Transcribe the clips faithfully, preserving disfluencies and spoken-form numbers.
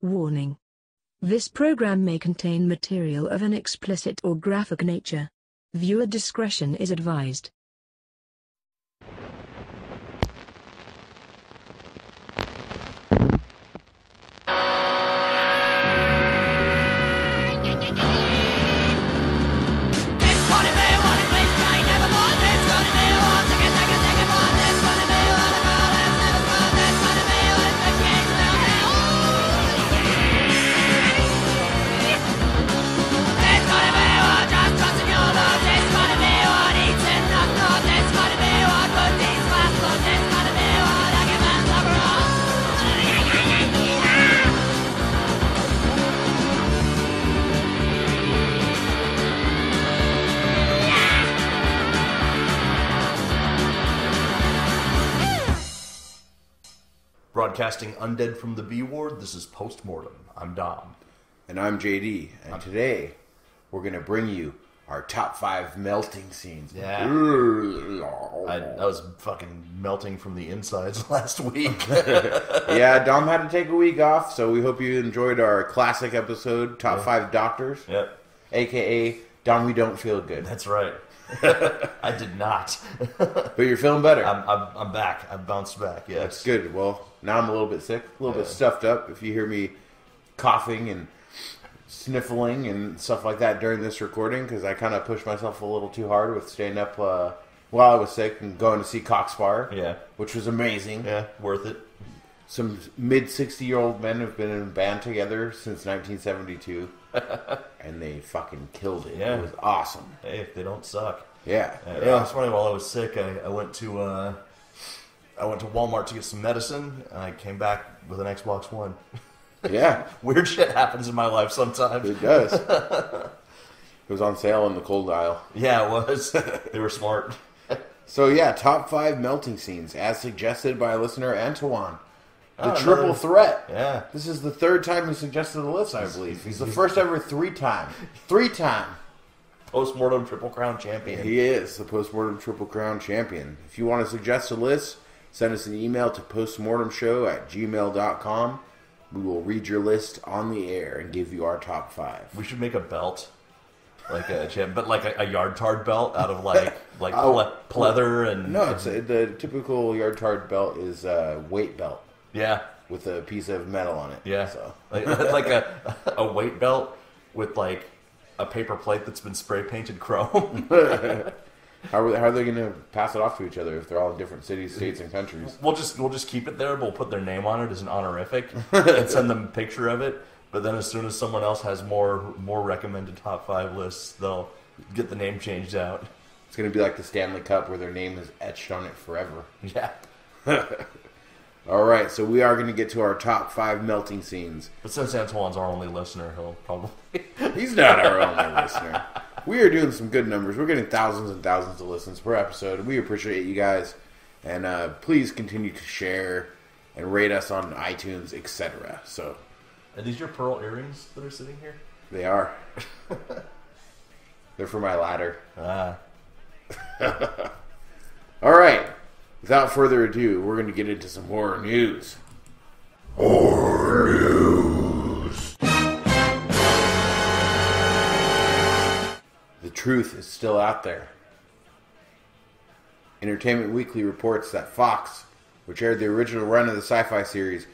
Warning. This program may contain material of an explicit or graphic nature. Viewer discretion is advised. Broadcasting Undead from the B-Ward, this is Postmortem. I'm Dom. And I'm J D. And I'm... today, we're going to bring you our top five melting scenes. Yeah. I, I was fucking melting from the insides last week. Yeah, Dom had to take a week off, so we hope you enjoyed our classic episode, Top yeah. five Doctors. Yep. A K A Dom We Don't Feel Good. That's right. I did not. But you're feeling better. I'm, I'm, I'm back. I bounced back, yes. That's good. Well, now I'm a little bit sick, a little yeah. bit stuffed up. If you hear me coughing and sniffling and stuff like that during this recording, because I kind of pushed myself a little too hard with staying up uh, while I was sick and going to see Coxfire, yeah, which was amazing. Yeah, worth it. Some mid sixty-year-old men have been in a band together since nineteen seventy-two. And they fucking killed it. Yeah. It was awesome. Hey, if they don't suck. Yeah. Uh, yeah. This morning while I was sick, I, I went to uh, I went to Walmart to get some medicine, and I came back with an Xbox One. Yeah. Weird shit happens in my life sometimes. It does. It was on sale in the cold aisle. Yeah, it was. They were smart. So yeah, top five melting scenes, as suggested by listener Antoine. The oh, triple another, threat. Yeah. This is the third time he suggested the list, I believe. He's the first ever three-time. Three-time. Postmortem Triple Crown champion. He is the Postmortem Triple Crown champion. If you want to suggest a list, send us an email to postmortemshow at gmail dot com. We will read your list on the air and give you our top five. We should make a belt. Like a gym, but like a, a yard tard belt out of like like oh, pleather and... No, it's a, the typical yard tard belt is a weight belt. Yeah, with a piece of metal on it. Yeah, so like, like a a weight belt with like a paper plate that's been spray painted chrome. how, are, how are they going to pass it off to each other if they're all in different cities, states, and countries? We'll just we'll just keep it there. But we'll put their name on it as an honorific and send them a picture of it. But then as soon as someone else has more more recommended top five lists, they'll get the name changed out. It's going to be like the Stanley Cup where their name is etched on it forever. Yeah. Alright, so we are going to get to our top five melting scenes. But since Antoine's our only listener, he'll probably... He's not our only listener. We are doing some good numbers. We're getting thousands and thousands of listens per episode. We appreciate you guys. And uh, please continue to share and rate us on iTunes, et cetera. So, are these your pearl earrings that are sitting here? They are. They're for my ladder. Ah. Alright. Without further ado, we're going to get into some horror news. Horror news. The truth is still out there. Entertainment Weekly reports that Fox, which aired the original run of the sci-fi series,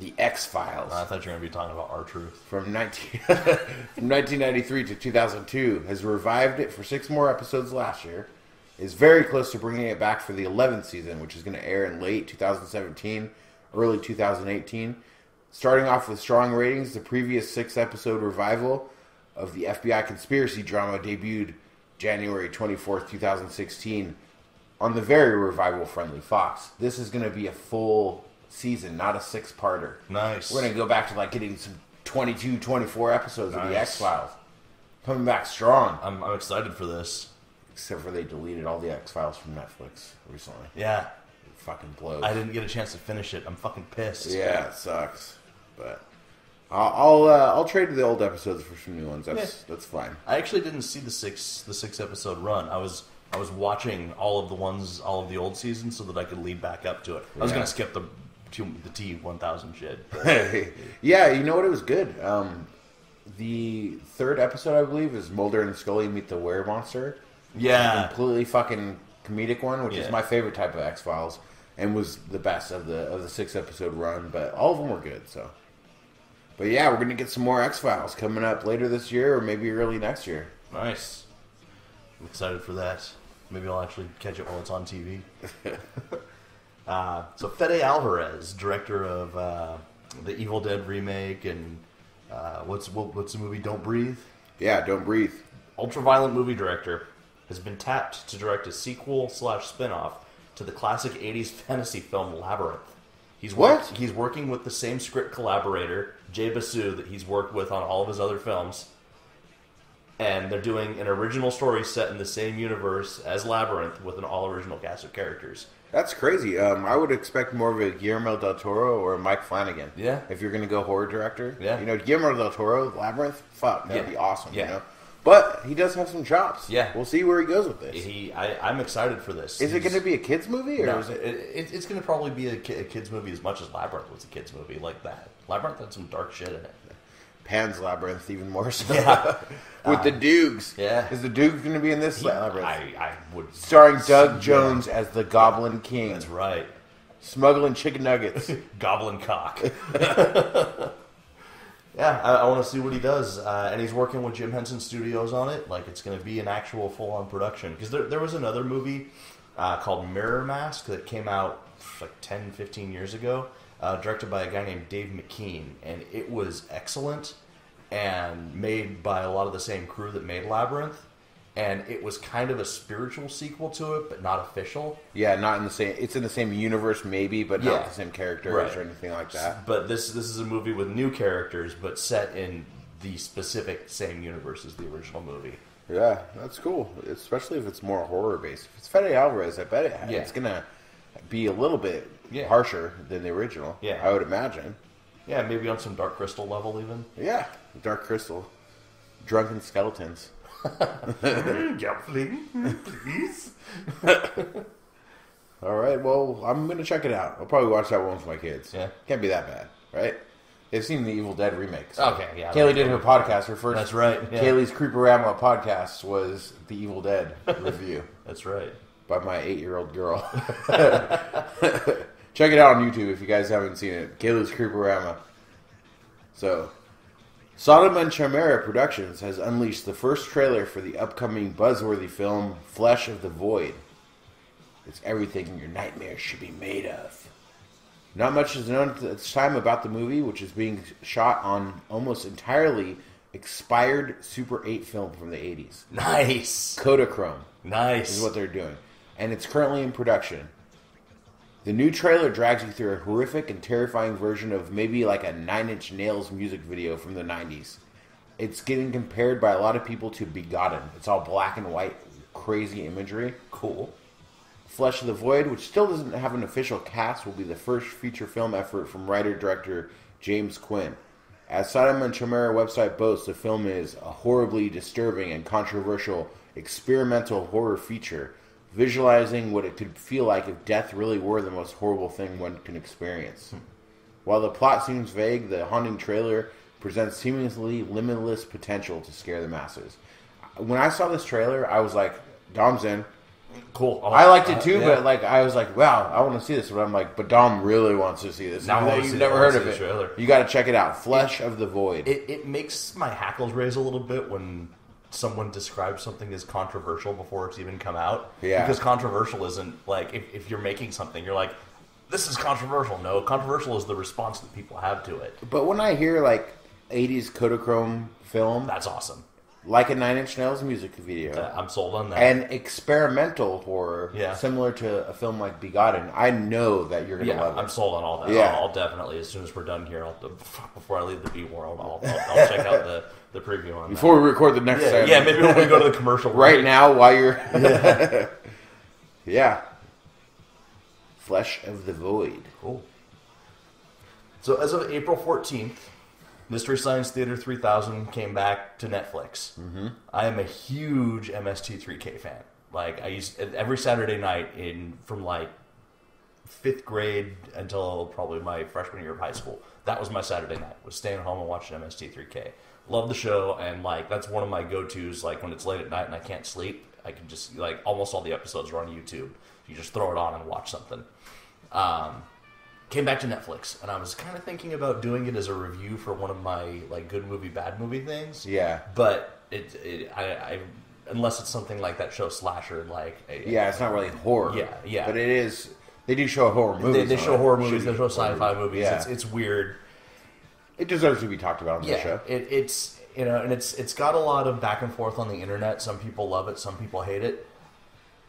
The X-Files... I thought you were going to be talking about Our Truth. From, nineteen from nineteen ninety-three to two thousand two, has revived it for six more episodes last year. Is very close to bringing it back for the eleventh season, which is going to air in late two thousand seventeen, early two thousand eighteen. Starting off with strong ratings, the previous six-episode revival of the F B I conspiracy drama debuted January twenty-fourth, two thousand sixteen on the very revival-friendly Fox. This is going to be a full season, not a six-parter. Nice. We're going to go back to like getting some twenty-two, twenty-four episodes nice. of The X-Files. Coming back strong. I'm, I'm excited for this. Except for they deleted all the X-Files from Netflix recently. Yeah. It fucking blows. I didn't get a chance to finish it. I'm fucking pissed. Yeah, it sucks. But I'll I'll, uh, I'll trade the old episodes for some new ones. That's yeah. that's fine. I actually didn't see the six the six episode run. I was I was watching all of the ones all of the old seasons so that I could lead back up to it. I was yeah. gonna skip the the T one thousand shit. But... yeah, you know what? It was good. Um, the third episode, I believe, is Mulder and Scully meet the Were-Monster. Yeah. Completely fucking comedic one, which yeah. is my favorite type of X-Files, and was the best of the of the six-episode run, but all of them were good, so. But yeah, we're going to get some more X-Files coming up later this year or maybe early next year. Nice. I'm excited for that. Maybe I'll actually catch it while it's on T V. uh, so Fede Alvarez, director of uh, the Evil Dead remake and uh, what's what, what's the movie? Don't Breathe? Yeah, Don't Breathe. Ultraviolent movie director has been tapped to direct a sequel slash spinoff to the classic eighties fantasy film Labyrinth. He's what? Worked, he's working with the same script collaborator, Jake Busey, that he's worked with on all of his other films. And they're doing an original story set in the same universe as Labyrinth with an all-original cast of characters. That's crazy. Um, I would expect more of a Guillermo del Toro or a Mike Flanagan. Yeah. If you're going to go horror director. Yeah. You know, Guillermo del Toro, Labyrinth, fuck, that'd yeah. be awesome, yeah. you know? But he does have some chops. Yeah, we'll see where he goes with this. He, I, I'm excited for this. Is He's, it going to be a kids movie, or no, is it? it it's going to probably be a, ki a kids movie as much as Labyrinth was a kids movie, like that. Labyrinth had some dark shit in it. Pan's Labyrinth, even more so. Yeah. with uh, the Dukes. Yeah, is the Duke going to be in this he, Labyrinth? I, I would. Starring Doug Jones as the Goblin King. That's right. Smuggling chicken nuggets. Goblin cock. Yeah, I, I want to see what he does. Uh, and he's working with Jim Henson Studios on it. Like, it's going to be an actual full-on production. Because there, there was another movie uh, called Mirror Mask that came out like ten, fifteen years ago, uh, directed by a guy named Dave McKean. And it was excellent and made by a lot of the same crew that made Labyrinth. And it was kind of a spiritual sequel to it, but not official. Yeah, not in the same. It's in the same universe, maybe, but not yeah. the same characters right. or anything like that. But this this is a movie with new characters, but set in the specific same universe as the original movie. Yeah, that's cool. Especially if it's more horror based. If it's Fede Alvarez, I bet it, yeah. it's gonna be a little bit yeah. harsher than the original. Yeah, I would imagine. Yeah, maybe on some Dark Crystal level, even. Yeah, Dark Crystal, drunken skeletons. Please. All right, well, I'm going to check it out. I'll probably watch that one with my kids. Yeah. Can't be that bad, right? They've seen the Evil Dead remake. So. Okay, yeah. Kaylee right. did her podcast. Her first That's right. Yeah. Kaylee's Creeperama podcast was the Evil Dead review. That's right. By my eight-year-old girl. Check it out on YouTube if you guys haven't seen it. Kaylee's Creeperama. So... Sodom and Chimera Productions has unleashed the first trailer for the upcoming buzzworthy film, Flesh of the Void. It's everything your nightmares should be made of. Not much is known at this time about the movie, which is being shot on almost entirely expired Super eight film from the eighties. Nice! Kodachrome. Nice. Is what they're doing. And it's currently in production. The new trailer drags you through a horrific and terrifying version of maybe like a Nine Inch Nails music video from the nineties. It's getting compared by a lot of people to Begotten. It's all black and white, crazy imagery. Cool. Flesh of the Void, which still doesn't have an official cast, will be the first feature film effort from writer-director James Quinn. As Sodom and Chimera website boasts, the film is a horribly disturbing and controversial experimental horror feature, visualizing what it could feel like if death really were the most horrible thing one can experience. Hmm. While the plot seems vague, the haunting trailer presents seemingly limitless potential to scare the masses. When I saw this trailer, I was like, Dom's in. Cool. Oh, I liked it too, uh, yeah. but like I was like, wow, I want to see this. But I'm like, but Dom really wants to see this. Now you've never heard of it. You got to check it out. Flesh of the Void. It, it makes my hackles raise a little bit when... someone describes something as controversial before it's even come out. Yeah. Because controversial isn't, like, if, if you're making something, you're like, this is controversial. No, controversial is the response that people have to it. But when I hear, like, eighties Kodachrome film... That's awesome. Like a Nine Inch Nails music video. Uh, I'm sold on that. And experimental horror, yeah. similar to a film like Begotten, I know that you're going to yeah, love it. I'm sold on all that. Yeah. I'll, I'll definitely, as soon as we're done here, I'll, before I leave the B world, I'll, I'll, I'll check out the, the preview on Before that. we record the next yeah, segment. Yeah, maybe when we go to the commercial. right break. now, while you're... yeah. yeah. Flesh of the Void. Cool. So, as of April fourteenth... Mystery Science Theater three thousand came back to Netflix. Mm-hmm. I am a huge M S T three K fan. Like I used every Saturday night in from like fifth grade until probably my freshman year of high school. That was my Saturday night, was staying home and watching M S T three K. Love the show, and, like, that's one of my go-tos, like, when it's late at night and I can't sleep, I can just, like, almost all the episodes are on YouTube. You just throw it on and watch something. Um, came back to Netflix, and I was kind of thinking about doing it as a review for one of my, like, good movie, bad movie things. Yeah. But it, it I, I, unless it's something like that show Slasher, like... A, yeah, it's not really horror. Yeah, yeah. But it is... They do show horror movies. They, they show right? horror movies. Should they show sci-fi movies. Yeah. It's, it's weird. It deserves to be talked about on yeah, the show. It, it's you know, and it's it's got a lot of back and forth on the internet. Some people love it. Some people hate it.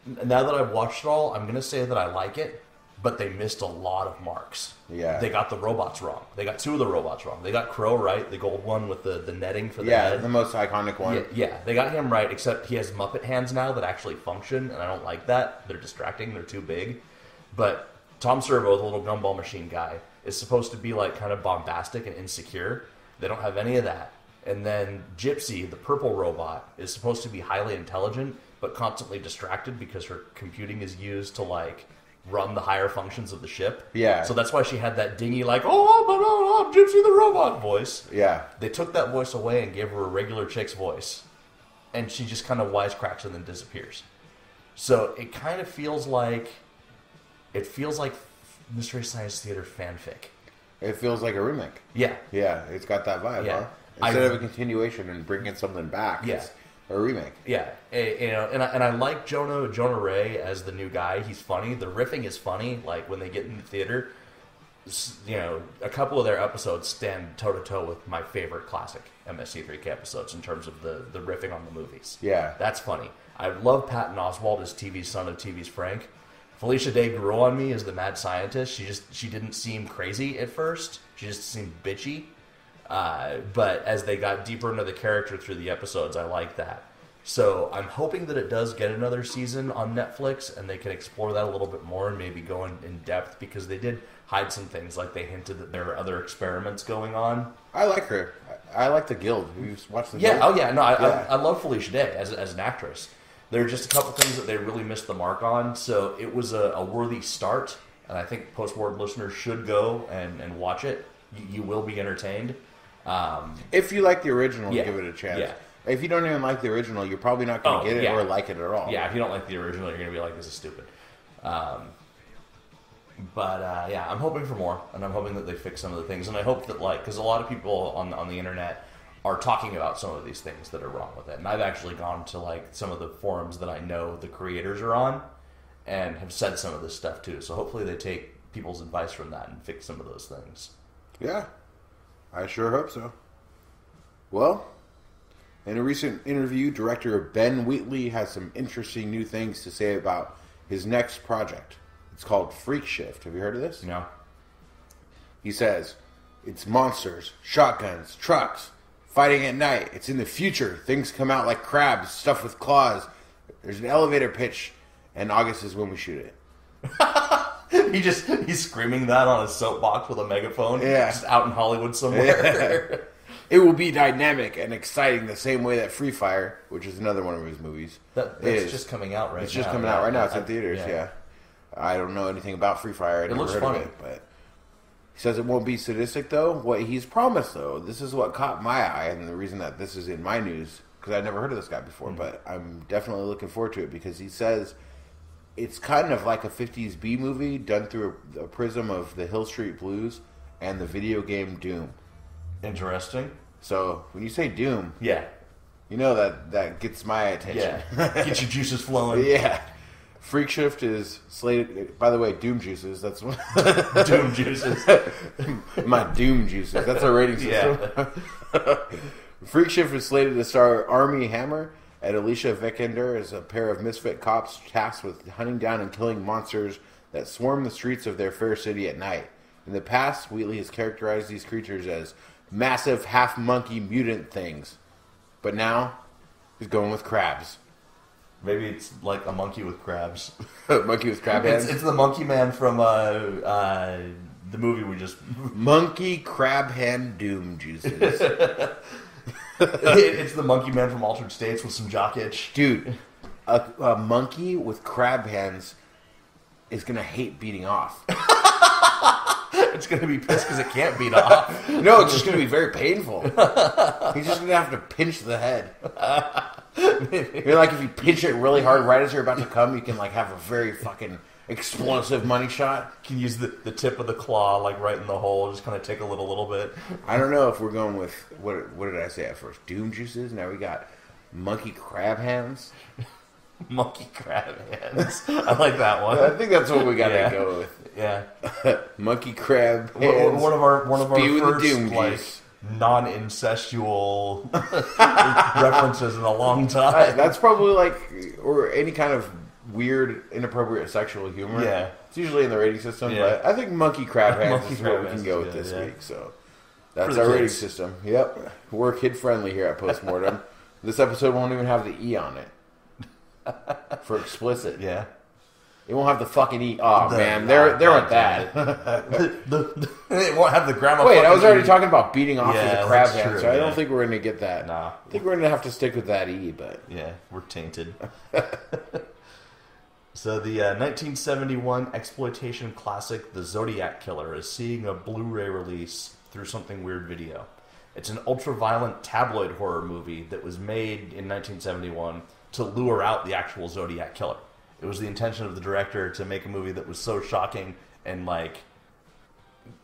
Now that I've watched it all, I'm gonna say that I like it, but they missed a lot of marks. Yeah, they got the robots wrong. They got two of the robots wrong. They got Crow right, the gold one with the, the netting for the yeah, head. The most iconic one. Yeah, yeah, they got him right, except he has Muppet hands now that actually function, and I don't like that. They're distracting. They're too big. But Tom Servo, the little gumball machine guy, is supposed to be like kind of bombastic and insecure. They don't have any of that. And then Gypsy, the purple robot, is supposed to be highly intelligent, but constantly distracted because her computing is used to like run the higher functions of the ship. Yeah. So that's why she had that dingy like, oh, but oh, oh, Gypsy the robot voice. Yeah. They took that voice away and gave her a regular chick's voice. And she just kind of wisecracks and then disappears. So it kind of feels like... It feels like Mystery Science Theater fanfic. It feels like a remake. Yeah. Yeah, it's got that vibe, yeah. huh? Instead I, of a continuation and bringing something back, yeah. it's a remake. Yeah, it, you know, and I, and I like Jonah Jonah Ray as the new guy. He's funny. The riffing is funny. Like, when they get in the theater, you know, a couple of their episodes stand toe-to-toe with my favorite classic M S T three K episodes in terms of the, the riffing on the movies. Yeah. That's funny. I love Patton Oswalt as T V's son of T V's Frank. Felicia Day grew on me as the mad scientist. She just she didn't seem crazy at first. She just seemed bitchy. Uh, but as they got deeper into the character through the episodes, I like that. So I'm hoping that it does get another season on Netflix, and they can explore that a little bit more and maybe go in, in depth, because they did hide some things. Like, they hinted that there were other experiments going on. I like her. I like the Guild. You've watched the yeah, Guild? Oh, yeah. No, I, yeah. I, I love Felicia Day as, as an actress. There are just a couple things that they really missed the mark on, so it was a, a worthy start, and I think post-mortem listeners should go and, and watch it. You, you will be entertained. Um, if you like the original, yeah, give it a chance. Yeah. If you don't even like the original, you're probably not going to oh, get it yeah. or like it at all. Yeah, if you don't like the original, you're going to be like, this is stupid. Um, but, uh, yeah, I'm hoping for more, and I'm hoping that they fix some of the things, and I hope that, like, because a lot of people on on the internet... are talking about some of these things that are wrong with it. And I've actually gone to, like, some of the forums that I know the creators are on and have said some of this stuff, too. So hopefully they take people's advice from that and fix some of those things. Yeah. I sure hope so. Well, in a recent interview, director Ben Wheatley has some interesting new things to say about his next project. It's called Freak Shift. Have you heard of this? No. He says, it's monsters, shotguns, trucks... Fighting at night. It's in the future. Things come out like crabs, stuffed with claws. There's an elevator pitch, and August is when we shoot it. he just he's screaming that on a soapbox with a megaphone. Yeah, just out in Hollywood somewhere. Yeah. It will be dynamic and exciting, the same way that Free Fire, which is another one of his movies, that, that's is. just coming out right. It's now. It's just coming yeah, out right now. It's I, in theaters. Yeah. yeah, I don't know anything about Free Fire. I never it looks heard funny, of it, but. He says it won't be sadistic, though. What he's promised, though, this is what caught my eye, and the reason that this is in my news, because I've never heard of this guy before, mm-hmm. but I'm definitely looking forward to it, because he says it's kind of like a fifties B movie done through a, a prism of the Hill Street Blues and the video game Doom. Interesting. So, when you say Doom, yeah, you know that, that gets my attention. Yeah, get your juices flowing. Yeah. Freak Shift is slated... By the way, Doom Juices, that's... One. Doom Juices. My Doom Juices. That's our rating system. Yeah. Freak Shift is slated to star Armie Hammer and Alicia Vikander as a pair of misfit cops tasked with hunting down and killing monsters that swarm the streets of their fair city at night. In the past, Wheatley has characterized these creatures as massive half-monkey mutant things. But now, he's going with crabs. Maybe it's like a monkey with crabs. Monkey with crab hands? It's, it's the monkey man from uh, uh, the movie we just... Monkey crab hand doom juices. it, it's the monkey man from Altered States with some jock itch. Dude, a, a monkey with crab hands is going to hate beating off. It's going to be pissed because it can't beat off. No, it's just going to be very painful. He's just going to have to pinch the head. You're like, if you pinch it really hard right as you're about to come, you can like have a very fucking explosive money shot. You can use the, the tip of the claw like right in the hole. Just kind of tickle it a little bit. I don't know if we're going with, what What did I say at first? Doom juices? Now we got monkey crab hands. Monkey crab hands. I like that one. I think that's what we gotta yeah. go with. Yeah, monkey crab hands. One of our one of Spew our first like non-incestual references in a long time. That's probably like, or any kind of weird, inappropriate sexual humor. Yeah, it's usually in the rating system. Yeah. But I think monkey crab hands monkey is what we can go with good, this yeah. week. So that's our kids. rating system. Yep, we're kid friendly here at Postmortem. This episode won't even have the E on it. For explicit, yeah, it won't have the fucking E. Oh the, man, they're they're at that. the, the, the, it won't have the grandma. Wait, I was already eat. talking about beating off yeah, as a crab hand, so yeah. I don't think we're gonna get that. Nah, I think we're gonna have to stick with that E. But yeah, we're tainted. So the uh, nineteen seventy-one exploitation classic, The Zodiac Killer, is seeing a Blu-ray release through Something Weird Video. It's an ultra-violent tabloid horror movie that was made in nineteen seventy-one. To lure out the actual Zodiac Killer. It was the intention of the director to make a movie that was so shocking and like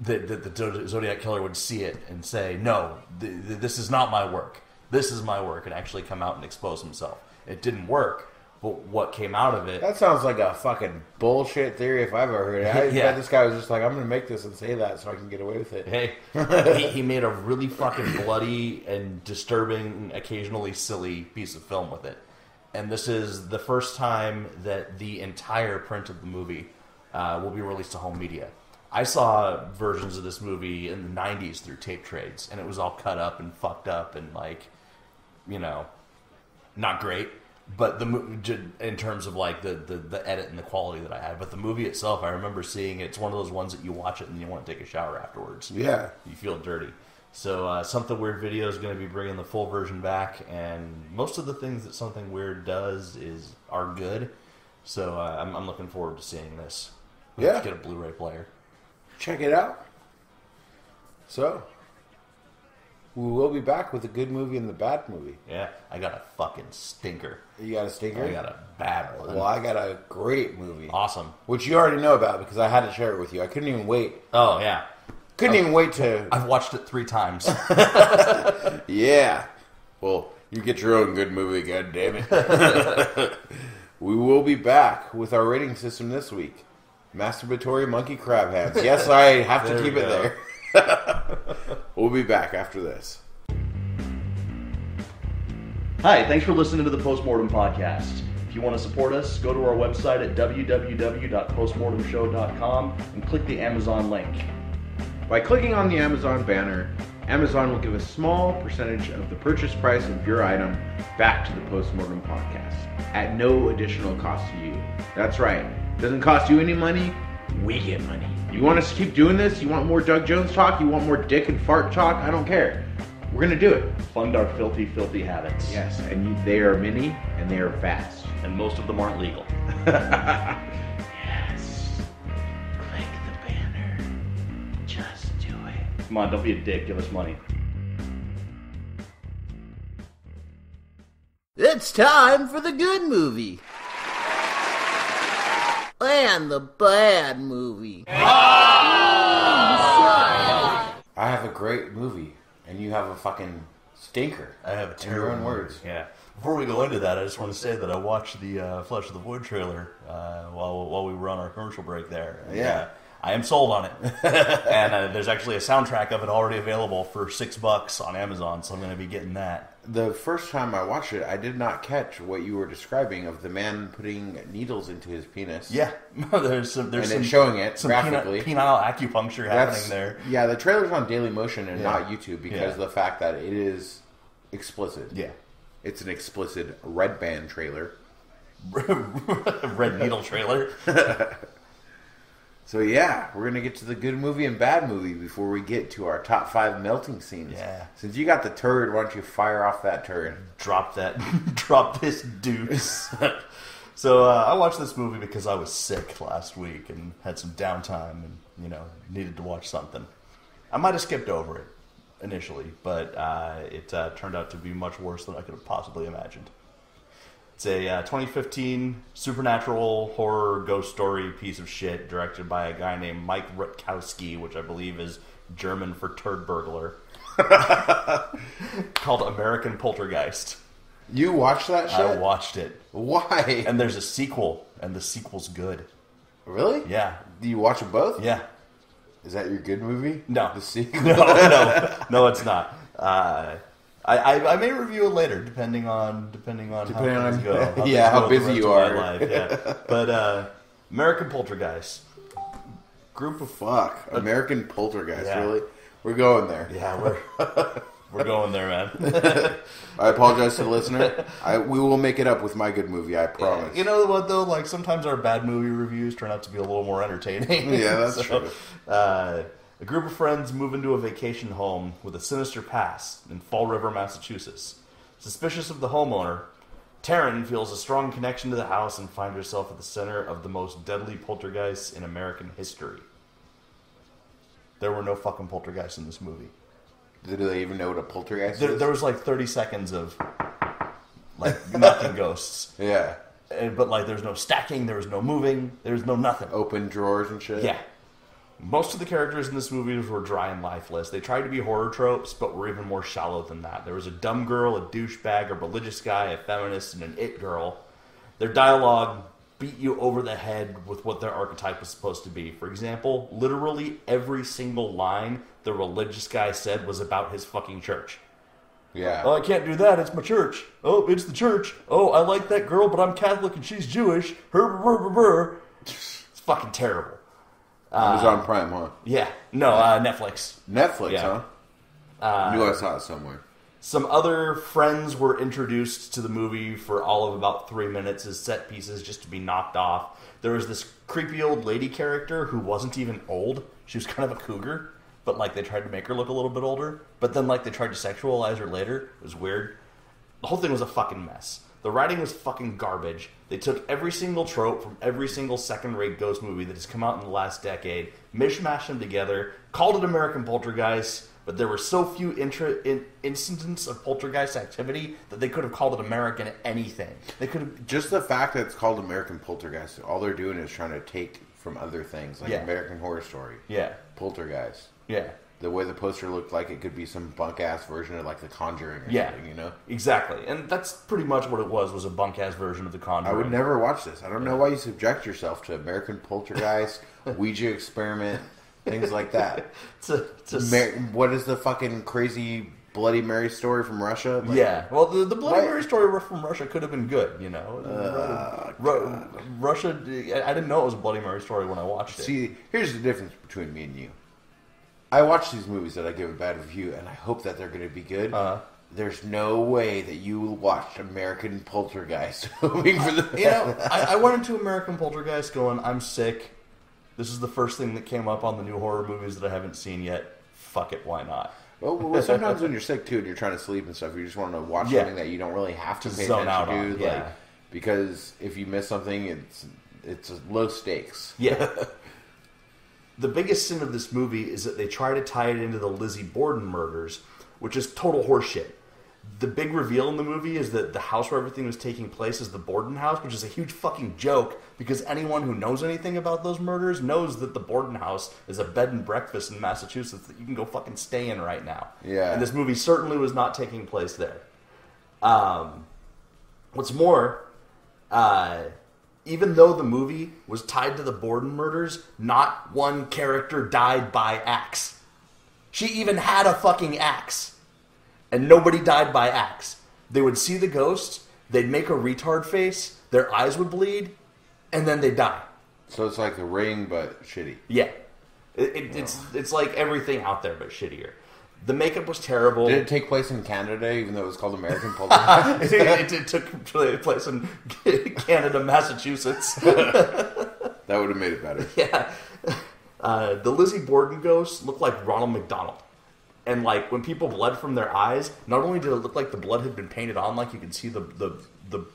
that the, the Zodiac Killer would see it and say, "No, th th this is not my work. This is my work," and actually come out and expose himself. It didn't work, but what came out of it? That sounds like a fucking bullshit theory if I've ever heard it. I yeah. bet this guy was just like, "I'm going to make this and say that so I can get away with it." Hey, he, he made a really fucking bloody and disturbing, occasionally silly piece of film with it. And this is the first time that the entire print of the movie uh, will be released to home media. I saw versions of this movie in the nineties through tape trades, and it was all cut up and fucked up and, like, you know, not great. But the in terms of, like, the, the, the edit and the quality that I had. But the movie itself, I remember seeing it. It's one of those ones that you watch it and you want to take a shower afterwards. Yeah. You feel dirty. So uh, Something Weird Video is going to be bringing the full version back, and most of the things that Something Weird does is are good. So uh, I'm, I'm looking forward to seeing this. We'll yeah, get a Blu-ray player. Check it out. So we will be back with a good movie and the bad movie. Yeah, I got a fucking stinker. You got a stinker? I got a bad one. Well, I got a great movie. Awesome. Which you already know about because I had to share it with you. I couldn't even wait. Oh yeah. Couldn't even wait to... I've watched it three times. Yeah. Well, you get your own good movie, goddammit. We will be back with our rating system this week. Masturbatory monkey crab hands. Yes, I have to keep it there. We'll be back after this. Hi, thanks for listening to the Postmortem Podcast. If you want to support us, go to our website at w w w dot postmortem show dot com and click the Amazon link. By clicking on the Amazon banner, Amazon will give a small percentage of the purchase price of your item back to the Postmortem Podcast at no additional cost to you. That's right. It doesn't cost you any money. We get money. You want us to keep doing this? You want more Doug Jones talk? You want more dick and fart talk? I don't care. We're going to do it. Fund our filthy, filthy habits. Yes, and you, they are many and they are vast. And most of them aren't legal. Come on, don't be a dick. Give us money. It's time for the good movie. And the bad movie. I have a great movie, and you have a fucking stinker. I have a terrible in words. Yeah. Before we go into that, I just want to say that I watched the uh, Flesh of the Void trailer uh, while, while we were on our commercial break there. And, yeah. Uh, I am sold on it, and uh, there's actually a soundtrack of it already available for six bucks on Amazon, so I'm going to be getting that. The first time I watched it, I did not catch what you were describing of the man putting needles into his penis. Yeah, there's some, there's and some showing it some graphically. Penile acupuncture happening That's, there. Yeah, the trailer's on Dailymotion and yeah. not YouTube because yeah. of the fact that it is explicit. Yeah, it's an explicit red band trailer, red needle trailer. So yeah, we're going to get to the good movie and bad movie before we get to our top five melting scenes. Yeah. Since you got the turd, why don't you fire off that turd? Drop that. Drop this deuce. So uh, I watched this movie because I was sick last week and had some downtime and, you know, needed to watch something. I might have skipped over it initially, but uh, it uh, turned out to be much worse than I could have possibly imagined. It's a uh, twenty fifteen supernatural horror ghost story piece of shit directed by a guy named Mike Rutkowski, which I believe is German for turd burglar, called American Poltergeist. You watched that shit? I watched it. Why? And there's a sequel, and the sequel's good. Really? Yeah. Do you watch them both? Yeah. Is that your good movie? No. The sequel? No, no. No, it's not. Uh... I, I I may review it later, depending on depending on depending how things go. How yeah, how busy you are. Life, yeah. But uh, American Poltergeist. Group of fuck. Uh, American Poltergeist, yeah. Really? We're going there. Yeah, we're we're going there, man. I apologize to the listener. I we will make it up with my good movie, I promise. Yeah. You know what though? Like sometimes our bad movie reviews turn out to be a little more entertaining. Yeah, that's so, true. Uh A group of friends move into a vacation home with a sinister past in Fall River, Massachusetts. Suspicious of the homeowner, Taryn feels a strong connection to the house and finds herself at the center of the most deadly poltergeists in American history. There were no fucking poltergeists in this movie. Do they even know what a poltergeist there, is? There was like thirty seconds of like knocking ghosts. Yeah. And, but like there's no stacking, there was no moving, there was no nothing. Open drawers and shit? Yeah. Most of the characters in this movie were dry and lifeless. They tried to be horror tropes, but were even more shallow than that. There was a dumb girl, a douchebag, a religious guy, a feminist, and an it girl. Their dialogue beat you over the head with what their archetype was supposed to be. For example, literally every single line the religious guy said was about his fucking church. Yeah. Oh, I can't do that. It's my church. Oh, it's the church. Oh, I like that girl, but I'm Catholic and she's Jewish. It's fucking terrible. Amazon Prime, huh? Yeah. No, uh, Netflix. Netflix, yeah. Huh? Uh, knew I saw it somewhere. Some other friends were introduced to the movie for all of about three minutes as set pieces just to be knocked off. There was this creepy old lady character who wasn't even old. She was kind of a cougar, but like they tried to make her look a little bit older. But then like they tried to sexualize her later. It was weird. The whole thing was a fucking mess. The writing was fucking garbage. They took every single trope from every single second-rate ghost movie that has come out in the last decade, mishmashed them together, called it American Poltergeist, but there were so few intra- in- incidents of poltergeist activity that they could have called it American anything. They could have just the fact that it's called American Poltergeist, all they're doing is trying to take from other things, like yeah. American Horror Story. Yeah. Poltergeist. Yeah. The way the poster looked like it could be some bunk-ass version of, like, The Conjuring or yeah, something, you know? Exactly. And that's pretty much what it was, was a bunk-ass version of The Conjuring. I would never watch this. I don't yeah. know why you subject yourself to American Poltergeist, Ouija Experiment, things like that. It's a, it's a, Mar- what is the fucking crazy Bloody Mary story from Russia? Like, yeah. Well, the, the Bloody right? Mary story from Russia could have been good, you know? Uh, Ru- Russia, I didn't know it was a Bloody Mary story when I watched it. See, here's the difference between me and you. I watch these movies that I give a bad review, and I hope that they're going to be good. Uh-huh. There's no way that you watched American Poltergeist. Hoping for the you know, I, I went into American Poltergeist going, I'm sick. This is the first thing that came up on the new horror movies that I haven't seen yet. Fuck it, why not? Well, well sometimes when you're sick, too, and you're trying to sleep and stuff, you just want to watch yeah. something that you don't really have to pay Zone attention to. Yeah. Like, because if you miss something, it's it's low stakes. Yeah. The biggest sin of this movie is that they try to tie it into the Lizzie Borden murders, which is total horseshit. The big reveal in the movie is that the house where everything was taking place is the Borden house, which is a huge fucking joke, because anyone who knows anything about those murders knows that the Borden house is a bed and breakfast in Massachusetts that you can go fucking stay in right now. Yeah. And this movie certainly was not taking place there. Um, what's more, uh... even though the movie was tied to the Borden murders, not one character died by axe. She even had a fucking axe. And nobody died by axe. They would see the ghost, they'd make a retard face, their eyes would bleed, and then they'd die. So it's like The Ring, but shitty. Yeah. It, it, it's it's like everything out there, but shittier. The makeup was terrible. Did it take place in Canada, even though it was called American Poltergeist? it, it, it took place in Canada, Massachusetts. That would have made it better. Yeah. Uh, the Lizzie Borden ghost looked like Ronald McDonald. And, like, when people bled from their eyes, not only did it look like the blood had been painted on, like you could see the, the, the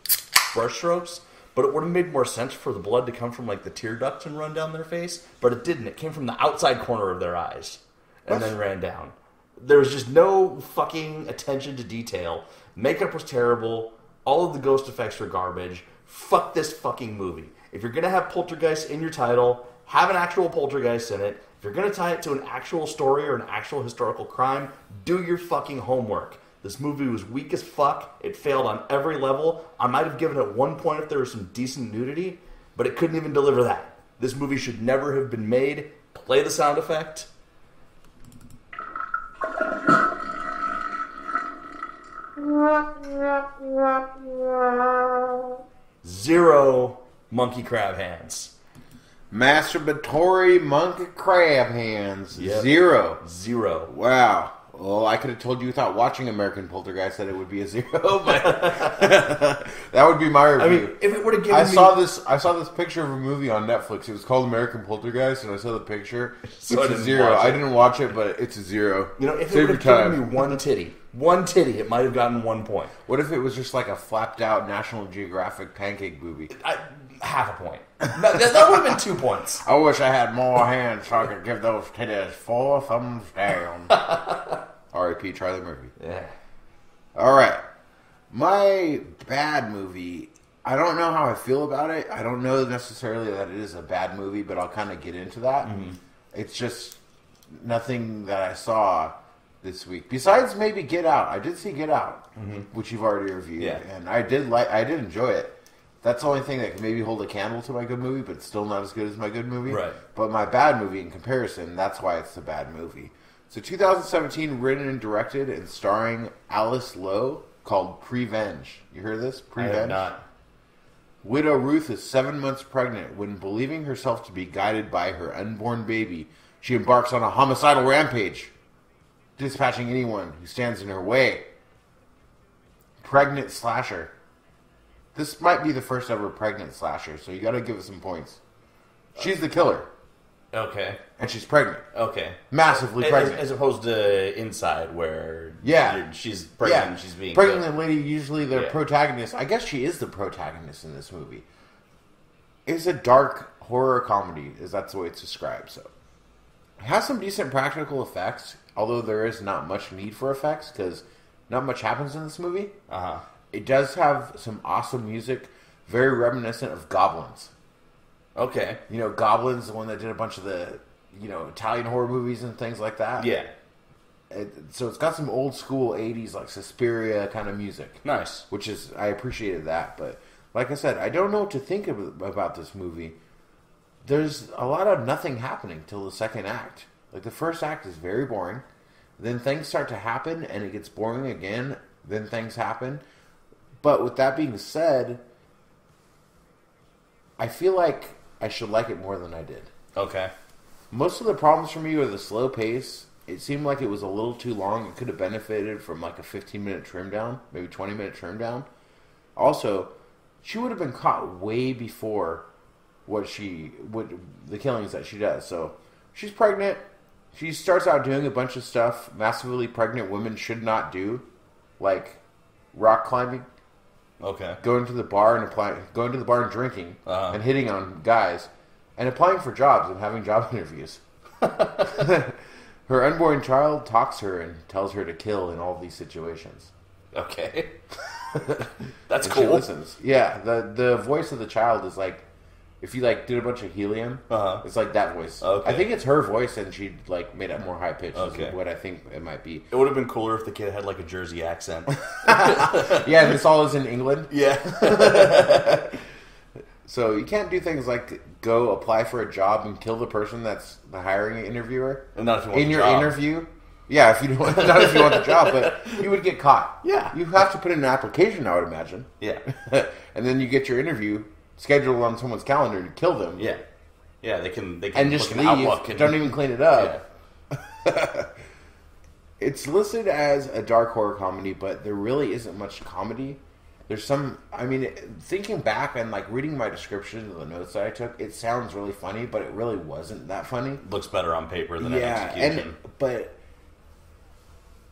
brush strokes, but it would have made more sense for the blood to come from like the tear ducts and run down their face, but it didn't. It came from the outside corner of their eyes and That's... then ran down. There was just no fucking attention to detail. Makeup was terrible. All of the ghost effects were garbage. Fuck this fucking movie. If you're going to have poltergeist in your title, have an actual poltergeist in it. If you're going to tie it to an actual story or an actual historical crime, do your fucking homework. This movie was weak as fuck. It failed on every level. I might have given it one point if there was some decent nudity, but it couldn't even deliver that. This movie should never have been made. Play the sound effect. Zero monkey crab hands. Masturbatory monkey crab hands. Yep. Zero. Zero. Wow. Well, I could have told you without watching American Poltergeist that it would be a zero, but that would be my review. I mean, if it would have given I me... saw this, I saw this picture of a movie on Netflix. It was called American Poltergeist, and I saw the picture. So it's a zero. I didn't watch it, but it's a zero. You know, if Save it would have given me one titty, one titty, it might have gotten one point. What if it was just like a flapped-out National Geographic pancake movie? I... Half a point. That, that would have been two points. I wish I had more hands so I could give those titties four thumbs down. R I P Charlie Murphy. Yeah. All right. My bad movie, I don't know how I feel about it. I don't know necessarily that it is a bad movie, but I'll kind of get into that. Mm-hmm. It's just nothing that I saw this week. Besides maybe Get Out. I did see Get Out, mm-hmm. which you've already reviewed. Yeah. And I did like. I did enjoy it. That's the only thing that can maybe hold a candle to my good movie, but it's still not as good as my good movie. Right. But my bad movie, in comparison, that's why it's a bad movie. So twenty seventeen, written and directed and starring Alice Lowe, called Prevenge. You hear this? Prevenge? I have not. Widow Ruth is seven months pregnant when, believing herself to be guided by her unborn baby, she embarks on a homicidal rampage, dispatching anyone who stands in her way. Pregnant slasher. This might be the first ever pregnant slasher, so you gotta give it some points. She's the killer. Okay. And she's pregnant. Okay. Massively as, pregnant. As opposed to Inside, where yeah. she's pregnant yeah. and she's being pregnant killed. Lady, usually the yeah. protagonist. I guess she is the protagonist in this movie. It's a dark horror comedy, as that's the way it's described. So, it has some decent practical effects, although there is not much need for effects, because not much happens in this movie. Uh-huh. It does have some awesome music, very reminiscent of Goblins. Okay. You know, Goblins, the one that did a bunch of the, you know, Italian horror movies and things like that. Yeah. It, so it's got some old school eighties, like Suspiria kind of music. Nice. Which is, I appreciated that. But like I said, I don't know what to think of, about this movie. There's a lot of nothing happening till the second act. Like the first act is very boring. Then things start to happen and it gets boring again. Then things happen. But with that being said, I feel like I should like it more than I did. Okay. Most of the problems for me were the slow pace. It seemed like it was a little too long. It could have benefited from like a fifteen-minute trim down, maybe twenty-minute trim down. Also, she would have been caught way before what she, what the killings that she does. So she's pregnant. She starts out doing a bunch of stuff massively pregnant women should not do, like rock climbing. Okay. Going to the bar and applying, going to the bar and drinking, uh-huh. and hitting on guys, and applying for jobs and having job interviews. Her unborn child talks her and tells her to kill in all these situations. Okay, that's cool. She listens. Yeah, the the voice of the child is like, if you like did a bunch of helium, uh-huh. it's like that voice. Okay. I think it's her voice, and she like made it more high pitched. Okay. Is what I think it might be. It would have been cooler if the kid had like a Jersey accent. Yeah, and this all is in England. Yeah. So you can't do things like go apply for a job and kill the person that's the hiring interviewer. And not if you want in the your job. interview. Yeah, if you don't, not if you want the job, but you would get caught. Yeah, you have to put in an application, I would imagine. Yeah, and then you get your interview. Schedule on someone's calendar to kill them. Yeah, yeah, they can. They can and just leave. Outlook and, don't even clean it up. Yeah. It's listed as a dark horror comedy, but there really isn't much comedy. There's some. I mean, thinking back and like reading my description of the notes that I took, it sounds really funny, but it really wasn't that funny. Looks better on paper than yeah, an execution. And, but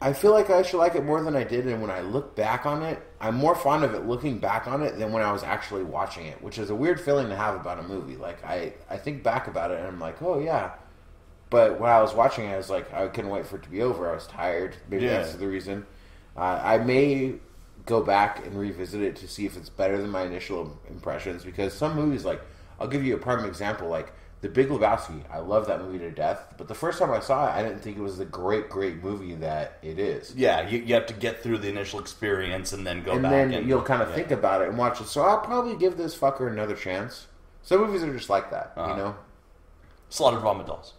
I feel like I actually like it more than I did, and when I look back on it, I'm more fond of it looking back on it than when I was actually watching it, which is a weird feeling to have about a movie. Like, I, I think back about it, and I'm like, oh, yeah. But when I was watching it, I was like, I couldn't wait for it to be over. I was tired. Maybe yeah. that's the reason. Uh, I may go back and revisit it to see if it's better than my initial impressions, because some movies, like, I'll give you a prime example, like, The Big Lebowski, I love that movie to death, but the first time I saw it, I didn't think it was the great, great movie that it is. Yeah, you, you have to get through the initial experience and then go and back. Then and then you'll kind of yeah. think about it and watch it. So I'll probably give this fucker another chance. Some movies are just like that, uh-huh. you know? Slaughtered Mama Dolls.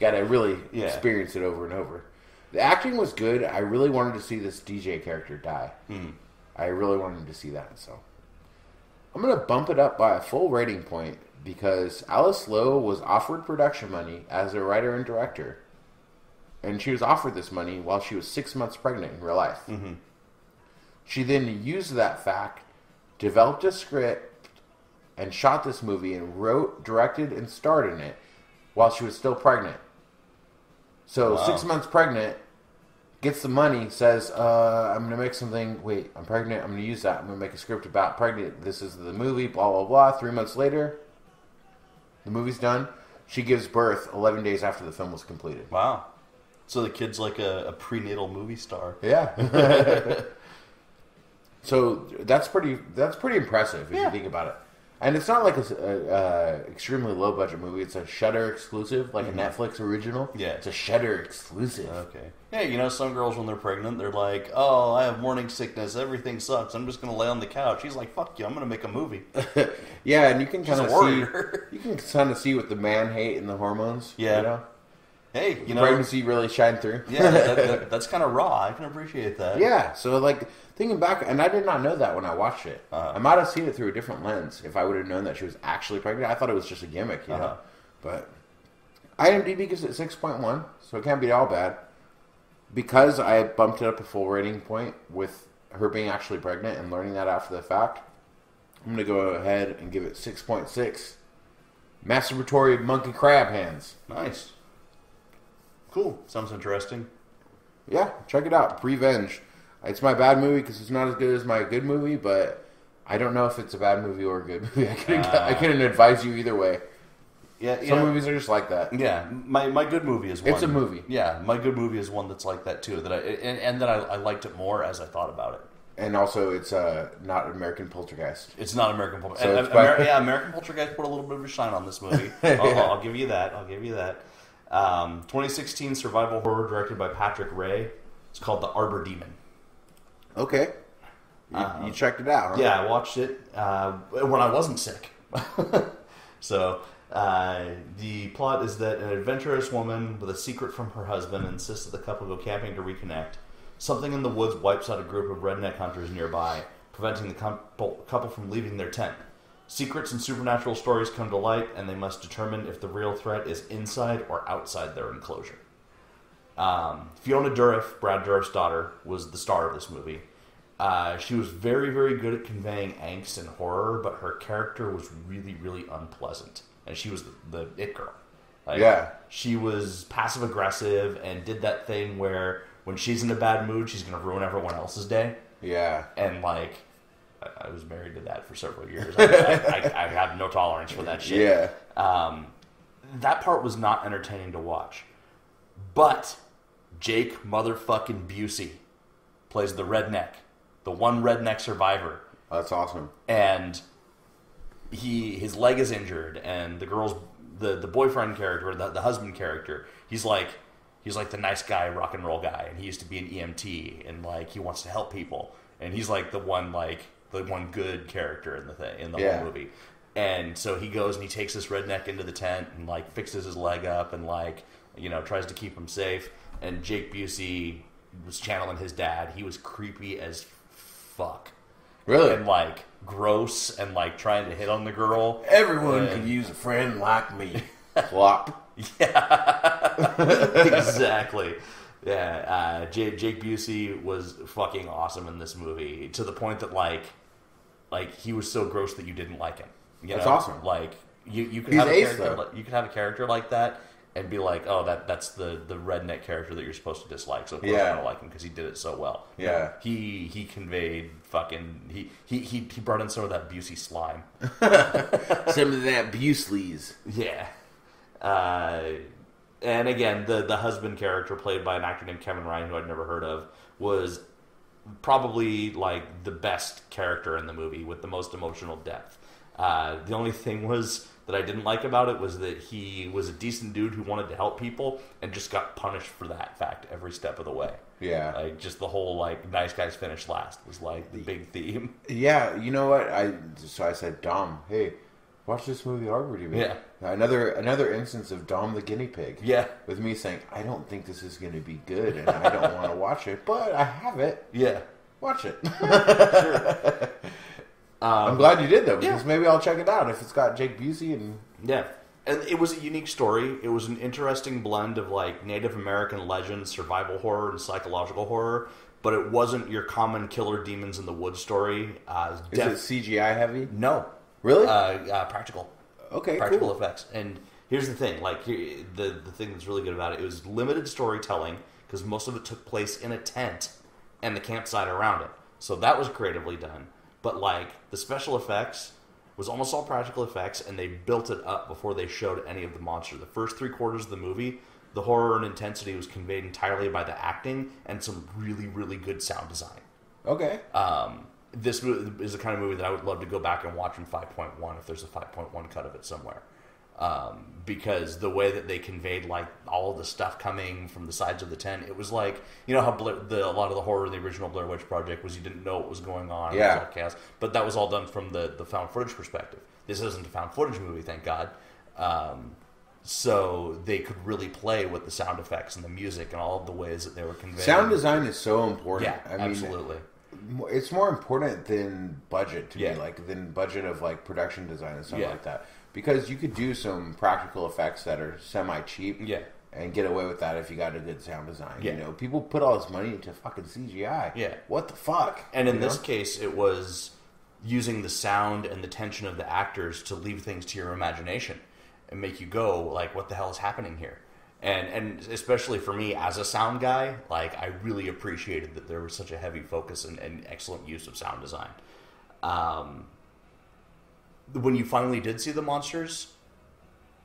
Gotta really yeah. experience it over and over. The acting was good. I really wanted to see this D J character die. Mm. I really wanted to see that, so. I'm going to bump it up by a full rating point, because Alice Lowe was offered production money as a writer and director. And she was offered this money while she was six months pregnant in real life. Mm-hmm. She then used that fact, developed a script, and shot this movie and wrote, directed, and starred in it while she was still pregnant. So wow. six months pregnant, gets the money, says, uh, I'm going to make something. Wait, I'm pregnant. I'm going to use that. I'm going to make a script about pregnant. This is the movie, blah, blah, blah. Three months later... The movie's done. She gives birth eleven days after the film was completed. Wow. So the kid's like a, a prenatal movie star. Yeah. So that's pretty that's pretty impressive if yeah. you think about it. And it's not like a, a, a extremely low-budget movie. It's a Shudder exclusive, like mm-hmm. a Netflix original. Yeah. It's a Shudder exclusive. Okay. Yeah, you know, some girls, when they're pregnant, they're like, oh, I have morning sickness. Everything sucks. I'm just going to lay on the couch. He's like, fuck you. I'm going to make a movie. Yeah, and you can kind of see, you can kind of see with the man-hate and the hormones. Yeah. You know? Hey, you know. Pregnancy really shined through. Yeah, that, that, that's kind of raw. I can appreciate that. Yeah, so like... Thinking back, and I did not know that when I watched it. Uh-huh. I might have seen it through a different lens if I would have known that she was actually pregnant. I thought it was just a gimmick, you uh-huh. know. But IMDb gives it six point one, so it can't be all bad. Because I bumped it up a full rating point with her being actually pregnant and learning that after the fact, I'm going to go ahead and give it six point six. Masturbatory monkey crab hands. Nice. Cool. Sounds interesting. Yeah, check it out. Prevenge. It's my bad movie because it's not as good as my good movie, but I don't know if it's a bad movie or a good movie. I couldn't, uh, I couldn't advise you either way. Yeah, Some yeah. movies are just like that. Yeah, my my good movie is one. It's a movie. Yeah, my good movie is one that's like that too, That I and, and that I, I liked it more as I thought about it. And also, it's uh, not American Poltergeist. It's not American Poltergeist. So Amer yeah, American Poltergeist put a little bit of a shine on this movie. yeah. I'll, I'll give you that. I'll give you that. Um, twenty sixteen survival horror directed by Patrick Ray. It's called The Arbor Demon. Okay. You, uh, you checked it out, huh? Yeah, I watched it uh, when I wasn't sick. So, uh, the plot is that an adventurous woman with a secret from her husband insists that the couple go camping to reconnect. Something in the woods wipes out a group of redneck hunters nearby, preventing the couple, couple from leaving their tent. Secrets and supernatural stories come to light, and they must determine if the real threat is inside or outside their enclosure. Um, Fiona Dourif, Brad Dourif's daughter, was the star of this movie. Uh, she was very, very good at conveying angst and horror, but her character was really, really unpleasant. And she was the, the it girl. Like, yeah. She was passive-aggressive and did that thing where when she's in a bad mood, she's going to ruin everyone else's day. Yeah. And, like, I, I was married to that for several years. I, I, I, I have no tolerance for that shit. Yeah. Um, that part was not entertaining to watch. But... Jake motherfucking Busey plays the redneck, the one redneck survivor. That's awesome. And he his leg is injured, and the girl's the the boyfriend character, the the husband character. He's like he's like the nice guy, rock and roll guy, and he used to be an E M T, and like he wants to help people, and he's like the one like the one good character in the thing, in the yeah. whole movie. And so he goes and he takes this redneck into the tent and like fixes his leg up and like you know tries to keep him safe. And Jake Busey was channeling his dad. He was creepy as fuck. Really? And, like, gross and, like, trying to hit on the girl. Everyone and... could use a friend like me. Flop. Yeah. Exactly. Yeah. Uh, Jake, Jake Busey was fucking awesome in this movie to the point that, like, like he was so gross that you didn't like him. You That's know? Awesome. Like, you, you could He's have a ace, character, like, you could have a character like that and be like, oh, that that's the, the redneck character that you're supposed to dislike, so of course yeah. I'm going to like him because he did it so well. Yeah. No, he he conveyed fucking... He he, he he brought in some of that Busey slime. Some of that Buseleys. Yeah. Uh, and again, the, the husband character played by an actor named Kevin Ryan, who I'd never heard of, was probably like the best character in the movie with the most emotional depth. Uh, the only thing was... that I didn't like about it was that he was a decent dude who wanted to help people and just got punished for that fact every step of the way. Yeah. Like, just the whole, like, nice guys finish last was, like, the big theme. Yeah, you know what? I So I said, Dom, hey, watch this movie already, man. Yeah. Now, another, another instance of Dom the guinea pig. Yeah. With me saying, I don't think this is going to be good and I don't want to watch it, but I have it. Yeah. Watch it. Sure. Um, I'm glad you did, though, because yeah. maybe I'll check it out if it's got Jake Busey and... Yeah. And it was a unique story. It was an interesting blend of, like, Native American legend, survival horror, and psychological horror, but it wasn't your common killer demons in the woods story. Uh, Is it C G I heavy? No. Really? Uh, uh, practical. Okay, Practical cool. effects. And here's the thing. Like, here, the, the thing that's really good about it, it was limited storytelling, because most of it took place in a tent and the campsite around it. So that was creatively done. But, like, the special effects was almost all practical effects, and they built it up before they showed any of the monster. The first three quarters of the movie, the horror and intensity was conveyed entirely by the acting and some really, really good sound design. Okay. Um, this is the kind of movie that I would love to go back and watch in five point one, if there's a five point one cut of it somewhere. Um, because the way that they conveyed, like, all of the stuff coming from the sides of the tent, it was like, you know how Bla- the, a lot of the horror of the original Blair Witch Project was you didn't know what was going on. Yeah. It was all chaos, but that was all done from the, the found footage perspective. This isn't a found footage movie, thank God. Um, so they could really play with the sound effects and the music and all of the ways that they were conveying. Sound design is so important. Yeah, I absolutely. Mean, it's more important than budget to yeah. me, like, than budget of, like, production design and stuff yeah. like that. Because you could do some practical effects that are semi-cheap yeah. and get away with that if you got a good sound design. Yeah. You know, people put all this money into fucking C G I. Yeah. What the fuck? And in you this know? case, it was using the sound and the tension of the actors to leave things to your imagination and make you go, like, what the hell is happening here? And and especially for me as a sound guy, like, I really appreciated that there was such a heavy focus and, and excellent use of sound design. Um... When you finally did see the monsters,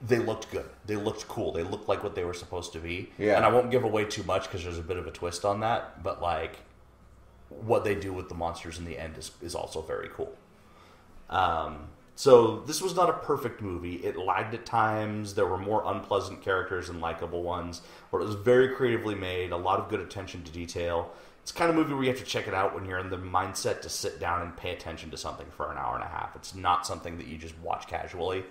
they looked good. They looked cool. They looked like what they were supposed to be. Yeah. And I won't give away too much because there's a bit of a twist on that. But, like, what they do with the monsters in the end is, is also very cool. Um, so this was not a perfect movie. It lagged at times. There were more unpleasant characters and likable ones. But it was very creatively made. A lot of good attention to detail. It's the kind of movie where you have to check it out when you're in the mindset to sit down and pay attention to something for an hour and a half. It's not something that you just watch casually.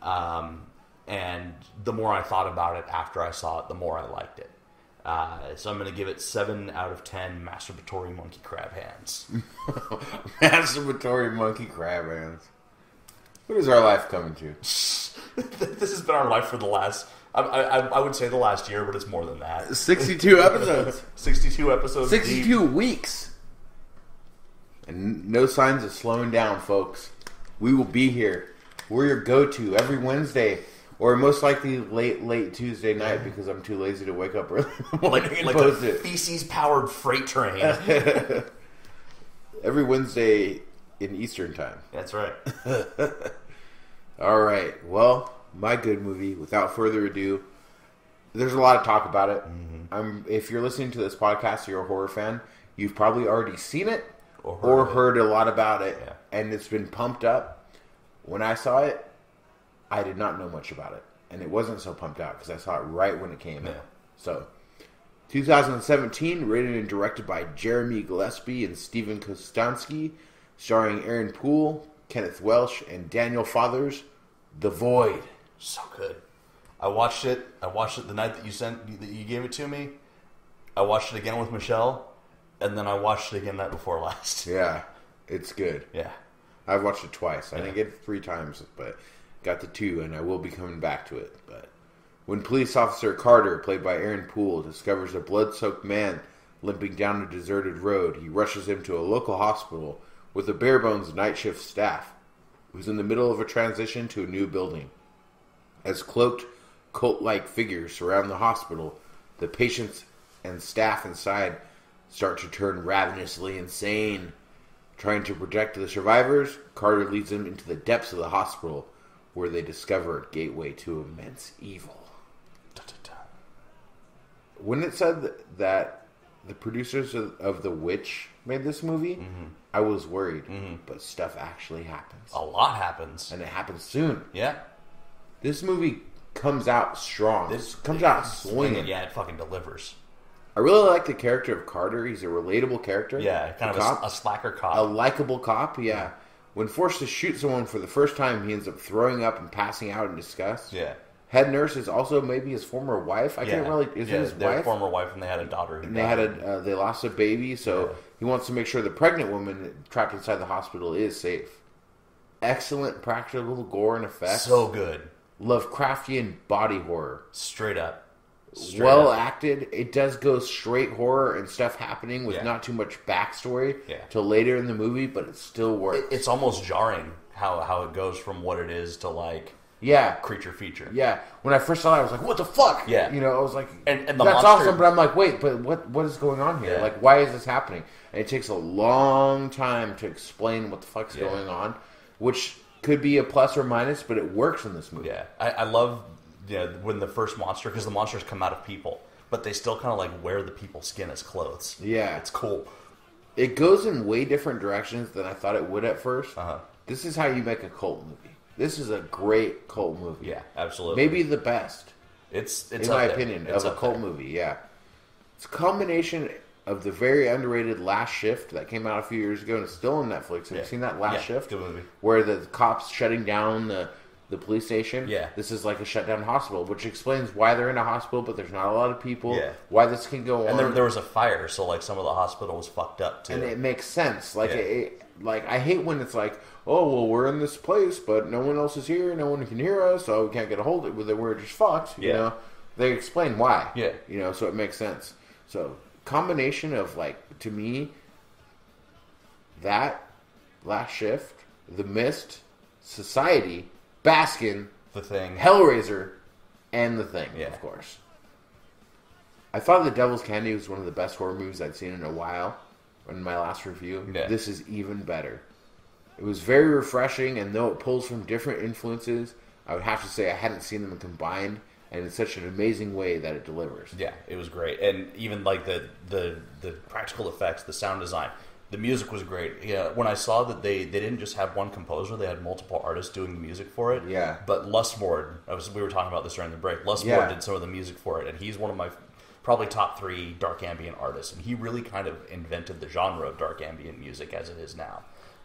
Um, and the more I thought about it after I saw it, the more I liked it. Uh, so I'm going to give it seven out of ten masturbatory monkey crab hands. Masturbatory monkey crab hands. What is our life coming to? This has been our life for the last... I, I, I would say the last year, but it's more than that. sixty-two episodes. sixty-two episodes. sixty-two deep. Weeks. And no signs of slowing down, folks. We will be here. We're your go-to every Wednesday, or most likely late, late Tuesday night, because I'm too lazy to wake up early. Like, like a feces-powered freight train. Every Wednesday in Eastern time. That's right. All right. Well... my good movie, without further ado, there's a lot of talk about it. Mm-hmm. I'm, if you're listening to this podcast, you're a horror fan, you've probably already seen it or heard, or heard it. a lot about it, yeah. and it's been pumped up. When I saw it, I did not know much about it, and it wasn't so pumped out because I saw it right when it came yeah. out. So, twenty seventeen, written and directed by Jeremy Gillespie and Stephen Kostansky, starring Aaron Poole, Kenneth Welsh, and Daniel Fathers, The Void. So good. I watched it. I watched it the night that you sent, that you gave it to me. I watched it again with Michelle, and then I watched it again the night before last. Yeah, it's good. Yeah, I've watched it twice. I yeah. didn't get it three times, but got the two, and I will be coming back to it. But when police officer Carter, played by Aaron Poole, discovers a blood-soaked man limping down a deserted road, he rushes him to a local hospital with a bare-bones night shift staff who's in the middle of a transition to a new building. As cloaked, cult-like figures surround the hospital. The patients and staff inside start to turn ravenously insane. Trying to protect the survivors, Carter leads them into the depths of the hospital, where they discover a gateway to immense evil. Da, da, da. When it said that the producers of The Witch made this movie, mm-hmm. I was worried, mm-hmm. but stuff actually happens. A lot happens. And it happens soon. Yeah. This movie comes out strong. This comes out swinging. Yeah, it fucking delivers. I really like the character of Carter. He's a relatable character. Yeah, kind a of cop, a, a slacker cop. A likable cop, yeah. yeah. When forced to shoot someone for the first time, he ends up throwing up and passing out in disgust. Yeah. Head nurse is also maybe his former wife. I yeah. can't really... Is yeah, it his their wife? former wife, and they had a daughter. Who and they, had a, uh, they lost a baby, so yeah. he wants to make sure the pregnant woman trapped inside the hospital is safe. Excellent practical gore and effects. So good. Lovecraftian body horror. Straight up. Straight well up. acted. It does go straight horror and stuff happening with yeah. not too much backstory yeah. till later in the movie, but it still works. It's almost jarring how, how it goes from what it is to like yeah creature feature. Yeah. When I first saw it, I was like, what the fuck? Yeah. You know, I was like, and, and the that's monster... awesome, but I'm like, wait, but what what is going on here? Yeah. Like, why is this happening? And it takes a long time to explain what the fuck's yeah. going on, which could be a plus or minus, but it works in this movie. Yeah. I, I love... Yeah, when the first monster, because the monsters come out of people, but they still kind of like wear the people's skin as clothes. Yeah. It's cool. It goes in way different directions than I thought it would at first. Uh-huh. This is how you make a cult movie. This is a great cult movie. Yeah, absolutely. Maybe the best. It's, it's in my opinion, of a cult movie, yeah. It's a combination of the very underrated Last Shift that came out a few years ago and it's still on Netflix. Have yeah. you seen that Last yeah, Shift? Good movie. Where the cops shutting down the... the police station. Yeah. This is like a shutdown hospital, which explains why they're in a hospital, but there's not a lot of people. Yeah. Why this can go and on. And there, there was a fire, so like some of the hospital was fucked up too. And it makes sense. Like yeah. it, it, like I hate when it's like, oh well, we're in this place, but no one else is here, no one can hear us, so we can't get a hold of it. Well, we're just fucked. You yeah. know. They explain why. Yeah. You know, so it makes sense. So combination of like to me, that Last Shift, The Mist, Society. Baskin, The Thing, Hellraiser, and The Thing, yeah. of course. I thought The Devil's Candy was one of the best horror movies I'd seen in a while. In my last review, yeah. this is even better. It was very refreshing, and though it pulls from different influences, I would have to say I hadn't seen them combined, and in such an amazing way that it delivers. Yeah, it was great, and even like the the, the practical effects, the sound design. The music was great. Yeah, when I saw that they, they didn't just have one composer, they had multiple artists doing the music for it. Yeah. But Lustmord, I was, we were talking about this during the break, Lustmord yeah. did some of the music for it, and he's one of my probably top three dark ambient artists, and he really kind of invented the genre of dark ambient music as it is now.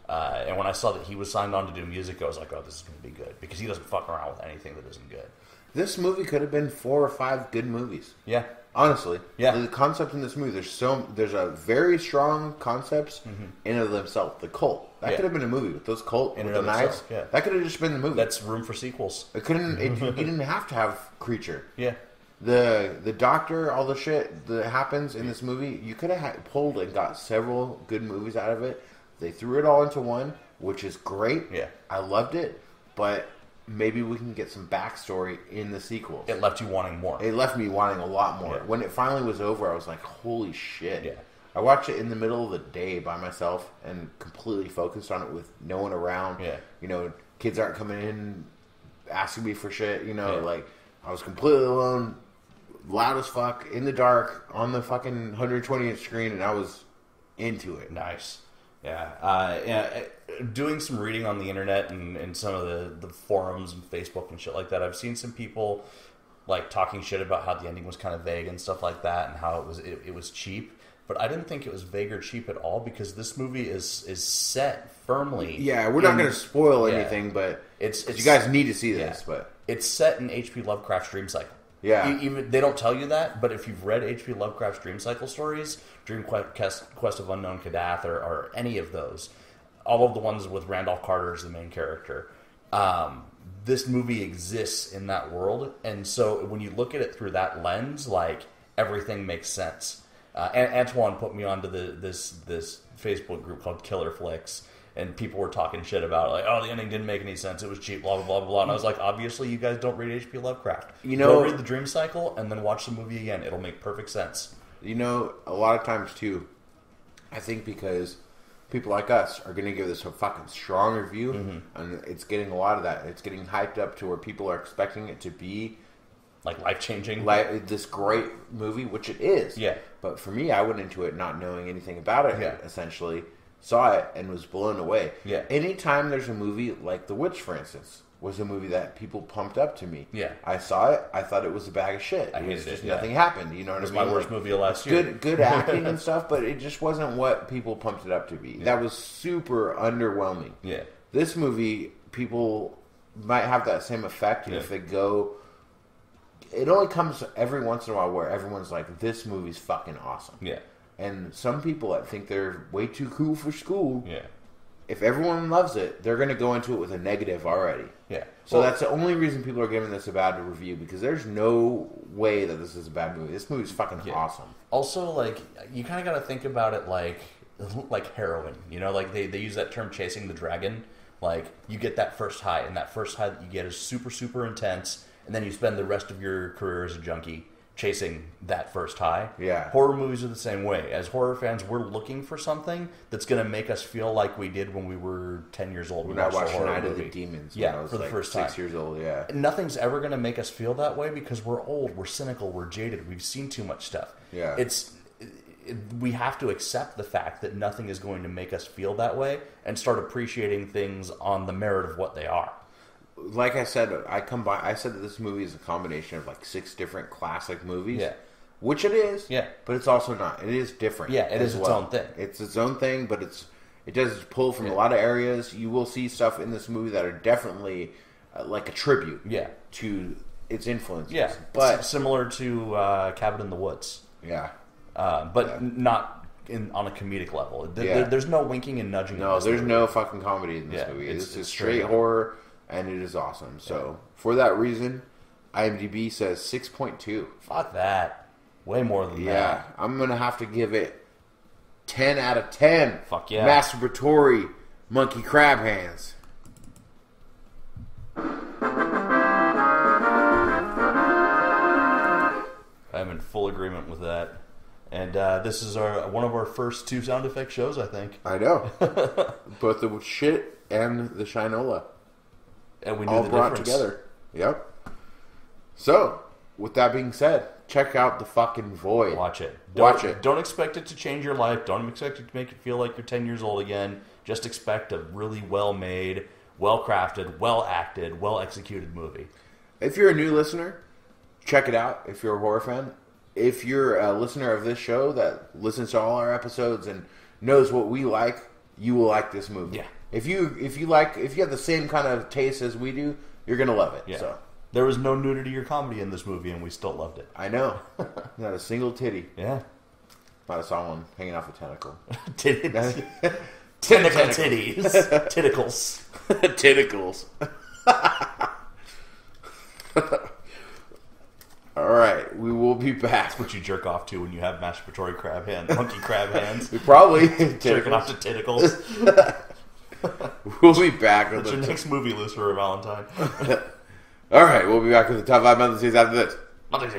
Uh, and when I saw that he was signed on to do music, I was like, oh, this is going to be good, because he doesn't fuck around with anything that isn't good. This movie could have been four or five good movies. Yeah. Honestly, yeah. The concept in this movie, there's so there's a very strong concepts mm-hmm. in and of themselves. The cult that yeah. could have been a movie with those cult in with the knives. Yeah. That could have just been the movie. That's room for sequels. It couldn't. It, you didn't have to have creature. Yeah. The the doctor, all the shit that happens in yeah. this movie, you could have pulled and got several good movies out of it. They threw it all into one, which is great. Yeah, I loved it, but. Maybe we can get some backstory in the sequel. It left you wanting more. It left me wanting a lot more. Yeah. When it finally was over, I was like, holy shit. Yeah. I watched it in the middle of the day by myself and completely focused on it with no one around. Yeah. You know, kids aren't coming in asking me for shit. You know, yeah. like, I was completely alone, loud as fuck, in the dark, on the fucking one hundred twenty inch screen, and I was into it. Nice. Yeah, uh, yeah. Doing some reading on the internet and, and some of the, the forums and Facebook and shit like that, I've seen some people like talking shit about how the ending was kind of vague and stuff like that, and how it was it, it was cheap. But I didn't think it was vague or cheap at all, because this movie is is set firmly. Yeah, we're in, not going to spoil yeah, anything, but it's, it's you guys need to see this. Yeah, but it's set in H P Lovecraft's dream cycle. Yeah, even they don't tell you that, but if you've read H P Lovecraft's Dream Cycle stories, Dream Quest, Quest of Unknown Kadath, or, or any of those, all of the ones with Randolph Carter as the main character, um, this movie exists in that world, and so when you look at it through that lens, like everything makes sense. Uh, and Antoine put me onto the this this Facebook group called Killer Flicks. and people were talking shit about it, like, oh, the ending didn't make any sense, it was cheap, blah, blah, blah, blah. And I was like, obviously you guys don't read H P Lovecraft. You know, go read The Dream Cycle and then watch the movie again. It'll make perfect sense. You know, a lot of times, too, I think because people like us are going to give this a fucking strong review, mm-hmm. and it's getting a lot of that. It's getting hyped up to where people are expecting it to be like life-changing, like this great movie, which it is. Yeah. But for me, I went into it not knowing anything about it, yeah. essentially. Saw it and was blown away. Yeah. Anytime there's a movie like The Witch, for instance, was a movie that people pumped up to me. Yeah. I saw it. I thought it was a bag of shit. I hated it. Just yeah. Nothing happened. You know what I mean? It was my like, worst movie of last year. Good, good acting and stuff, but it just wasn't what people pumped it up to be. Yeah. That was super underwhelming. Yeah. This movie, people might have that same effect yeah. if they go... It only comes every once in a while where everyone's like, this movie's fucking awesome. Yeah. And some people that think they're way too cool for school... Yeah. If everyone loves it, they're going to go into it with a negative already. Yeah. So well, that's the only reason people are giving this a bad review, because there's no way that this is a bad movie. This movie's fucking yeah. awesome. Also, like, you kind of got to think about it like like heroin. You know, like they, they use that term chasing the dragon. Like, you get that first high, and that first high that you get is super, super intense, and then you spend the rest of your career as a junkie chasing that first high. Yeah. Horror movies are the same way. As horror fans, we're looking for something that's going to make us feel like we did when we were ten years old. When I watched Night of the Demons. Yeah, when I was for the like first time. Six years old, yeah. Nothing's ever going to make us feel that way because we're old, we're cynical, we're jaded, we've seen too much stuff. Yeah. It's... We have to accept the fact that nothing is going to make us feel that way and start appreciating things on the merit of what they are. Like I said, I come by. I said that this movie is a combination of like six different classic movies, yeah. which it is, yeah. But it's also not. It is different. Yeah, it is its well. own thing. It's its own thing, but it's it does pull from yeah. a lot of areas. You will see stuff in this movie that are definitely uh, like a tribute, yeah. to its influences. Yeah, but it's similar to uh, Cabin in the Woods. Yeah, uh, but yeah. not. In, on a comedic level. There, yeah. there, there's no winking and nudging. No, in this there's movie. no fucking comedy in this yeah, movie. It's, it's, it's straight true. horror. And it is awesome. So, yeah. for that reason, IMDb says six point two. Fuck that. Way more than yeah, that. Yeah, I'm going to have to give it ten out of ten. Fuck yeah. Masturbatory monkey crab hands. I'm in full agreement with that. And uh, this is our one of our first two sound effect shows, I think. I know. Both the shit and the shinola. And we knew all the brought difference. Together. Yep. So, with that being said, check out The fucking Void. Watch it. Don't, Watch it. Don't expect it to change your life. Don't expect it to make you feel like you're ten years old again. Just expect a really well-made, well-crafted, well-acted, well-executed movie. If you're a new listener, check it out. If you're a horror fan. If you're a listener of this show that listens to all our episodes and knows what we like, you will like this movie. Yeah. If you if you like if you have the same kind of taste as we do, you're gonna love it. Yeah. So there was no nudity or comedy in this movie, and we still loved it. I know, not a single titty. Yeah, but I saw one hanging off a tentacle. Titties, tentacle titties, tentacles, tentacles. All right, we will be back. That's what you jerk off to when you have masturbatory crab hands, monkey crab hands. We probably jerking off to tentacles. We'll be back. That's your next movie list for a Valentine. All right, we'll be back with the top five months after this. Months.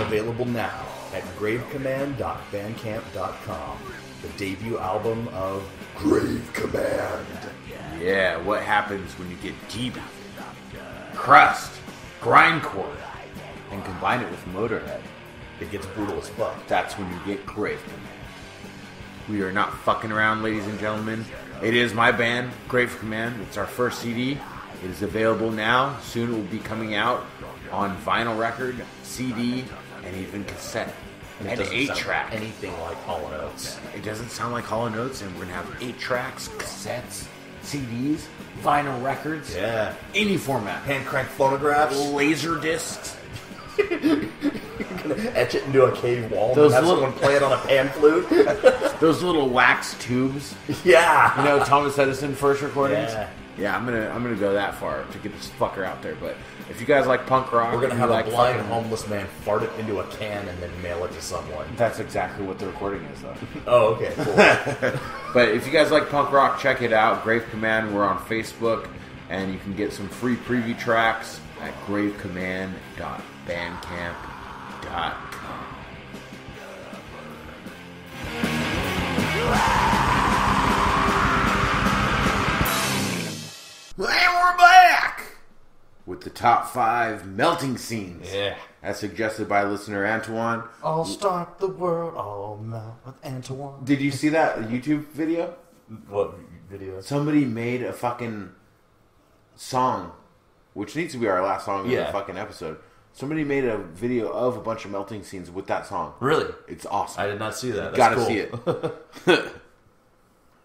Available now at grave command dot bandcamp dot com. The debut album of Grave Command. Yeah, what happens when you get deep? Crust, grindcore, and combine it with Motorhead. It gets brutal as fuck. That's when you get Grave Command. We are not fucking around, ladies and gentlemen. It is my band, Grave Command. It's our first C D. It is available now. Soon it will be coming out on vinyl record, C D, and even cassette. And eight-track. Anything like Hall and Oates. It doesn't sound like Hall and Oates, and we're gonna have eight tracks, cassettes, C Ds, vinyl records, yeah, any format, hand crank phonographs, laser discs. You're gonna etch it into a cave wall. Those and have little... someone play it on a pan flute. Those little wax tubes. Yeah, you know Thomas Edison first recordings. Yeah. Yeah, I'm gonna I'm gonna go that far to get this fucker out there. But if you guys like punk rock, we're gonna have like a blind fucking... homeless man fart it into a can and then mail it to someone. That's exactly what the recording is, though. Oh, okay, cool. But if you guys like punk rock, check it out. Grave Command. We're on Facebook, and you can get some free preview tracks at grave command dot bandcamp dot com. And we're back with the top five melting scenes. Yeah. As suggested by listener Antoine. I'll start the world, I'll melt with Antoine. Did you see that YouTube video? What video? Somebody made a fucking song, which needs to be our last song of yeah. the fucking episode. Somebody made a video of a bunch of melting scenes with that song. Really? It's awesome. I did not see that. That's gotta cool. see it.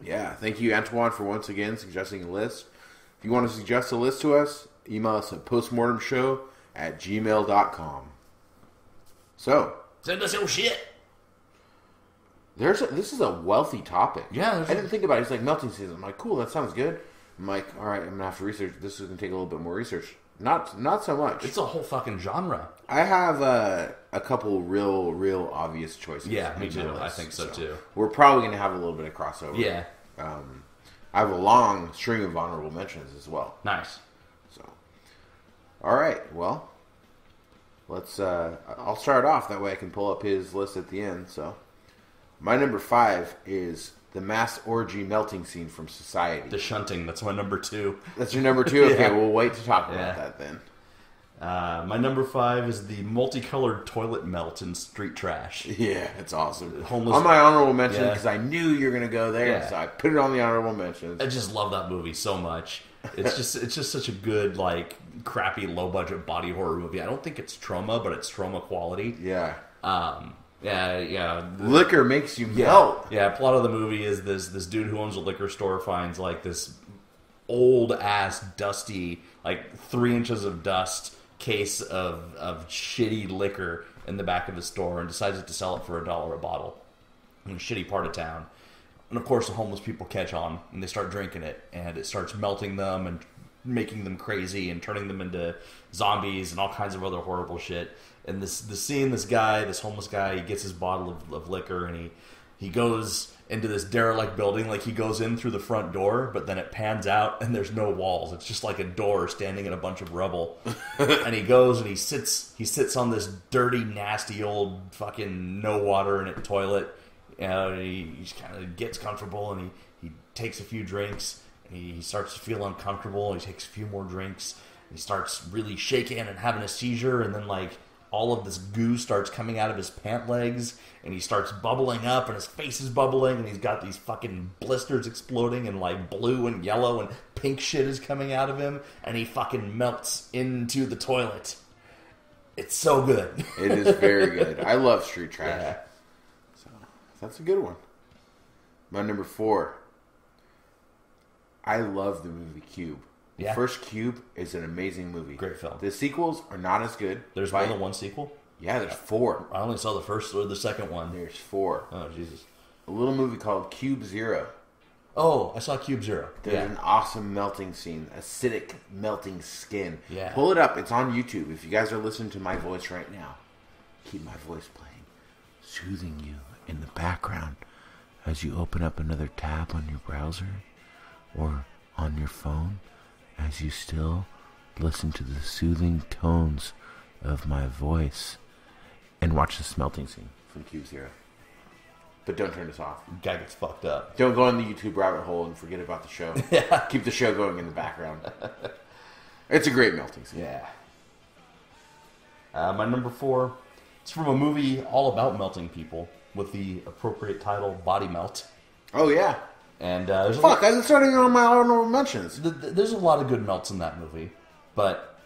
Yeah. Thank you, Antoine, for once again suggesting a list. If you want to suggest a list to us, email us at postmortemshow at gmail dot com. So. Send us your shit. There's a, this is a wealthy topic. Yeah. I didn't think about it. It's like melting season. I'm like, cool, that sounds good. I'm like, all right, I'm going to have to research. This is going to take a little bit more research. Not not so much. It's a whole fucking genre. I have uh, a couple real, real obvious choices. Yeah, me too. List, I think so, so too. We're probably going to have a little bit of crossover. Yeah. Um... I have a long string of honorable mentions as well. Nice. So, all right. Well, let's. Uh, I'll start off that way. I can pull up his list at the end. So, my number five is the mass orgy melting scene from Society. The shunting. That's my number two. That's your number two. Okay, yeah. We'll wait to talk about yeah. that then. Uh, my number five is the multicolored toilet melt in street trash. Yeah, it's awesome. Homeless on my honorable mention, because yeah. I knew you were going to go there, yeah. so I put it on the honorable mentions. I just love that movie so much. It's just it's just such a good, like, crappy, low-budget body horror movie. I don't think it's trauma, but it's trauma quality. Yeah. Um... Yeah, yeah. The, liquor makes you yeah, melt. Yeah, plot of the movie is this this dude who owns a liquor store finds, like, this old-ass, dusty, like, three inches of dust... case of, of shitty liquor in the back of his store and decides to sell it for a dollar a bottle in a shitty part of town. And, of course, the homeless people catch on, and they start drinking it, and it starts melting them and making them crazy and turning them into zombies and all kinds of other horrible shit. And this the scene, this guy, this homeless guy, he gets his bottle of, of liquor, and he, he goes into this derelict building. Like, he goes in through the front door, but then it pans out, and there's no walls. It's just like a door standing in a bunch of rubble. And he goes, and he sits He sits on this dirty, nasty, old fucking no-water-in-it toilet. And he, he just kind of gets comfortable, and he, he takes a few drinks, and he, he starts to feel uncomfortable. He takes a few more drinks, and he starts really shaking and having a seizure, and then, like... all of this goo starts coming out of his pant legs, and he starts bubbling up, and his face is bubbling, and he's got these fucking blisters exploding, and, like, blue and yellow and pink shit is coming out of him, and he fucking melts into the toilet. It's so good. It is very good. I love street trash. Yeah. So, that's a good one. My number four. I love the movie Cube. Yeah. First Cube is an amazing movie. Great film. The sequels are not as good. There's more than one sequel? Yeah, there's four. I only saw the first or the second one. There's four. Oh, Jesus. A little movie called Cube Zero. Oh, I saw Cube Zero. There's yeah. an awesome melting scene. Acidic melting skin. Yeah. Pull it up. It's on YouTube. If you guys are listening to my voice right now, keep my voice playing. Soothing you in the background as you open up another tab on your browser or on your phone. As you still listen to the soothing tones of my voice and watch the smelting scene from Cube Zero. But don't turn this off. Guy gets fucked up. Don't go on the YouTube rabbit hole and forget about the show. Yeah. Keep the show going in the background. It's a great melting scene. Yeah. Uh, my number four, it's from a movie all about melting people with the appropriate title, Body Melt. Oh, yeah. And uh, there's Fuck, a lot, I was starting on my honorable mentions. Th th there's a lot of good melts in that movie, but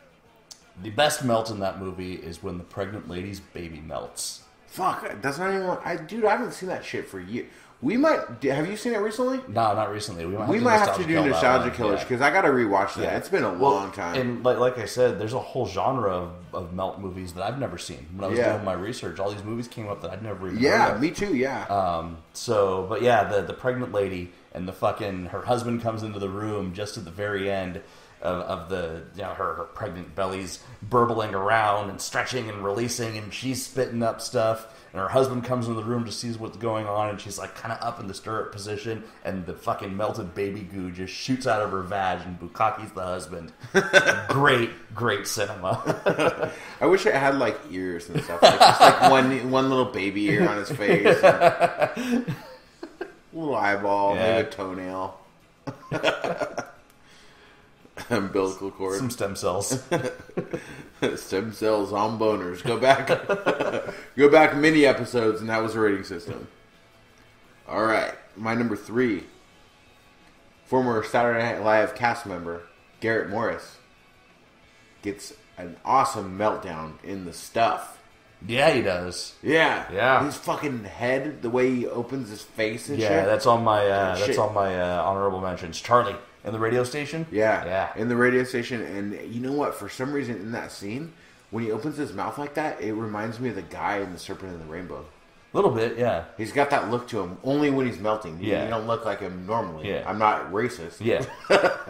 the best melt in that movie is when the pregnant lady's baby melts. Fuck, that's not even... I, dude, I haven't seen that shit for years. We might. Have you seen it recently? No, not recently. We might. We have to might have to do Nostalgia Killers because yeah. I got to rewatch that. Yeah. It's been a well, long time. And like, like I said, there's a whole genre of, of melt movies that I've never seen. When I was yeah. doing my research, all these movies came up that I'd never even. Yeah, heard of. Me too. Yeah. Um. So, but yeah, the the pregnant lady and the fucking her husband comes into the room just at the very end. Of, of the, you know, her, her pregnant belly's burbling around and stretching and releasing, and she's spitting up stuff. And her husband comes in the room to see what's going on, and she's like kind of up in the stirrup position, and the fucking melted baby goo just shoots out of her vag, and Bukaki's the husband. Great, great cinema. I wish it had like ears and stuff, like, just like one one little baby ear on his face, and a little eyeball, yeah. maybe a toenail. Umbilical cord. Some stem cells. Stem cells on boners. Go back. Go back many episodes, and that was a rating system. All right. My number three. Former Saturday Night Live cast member, Garrett Morris, gets an awesome meltdown in The Stuff. Yeah, he does. Yeah. Yeah. His fucking head, the way he opens his face and yeah, shit. Yeah, that's on my, uh, that's on my uh, honorable mentions. Charlie. In the radio station? Yeah. Yeah. In the radio station. And you know what? For some reason in that scene, when he opens his mouth like that, it reminds me of the guy in The Serpent and the Rainbow. A little bit, yeah. He's got that look to him only when he's melting. Yeah. You don't look like him normally. Yeah. I'm not racist. Yeah.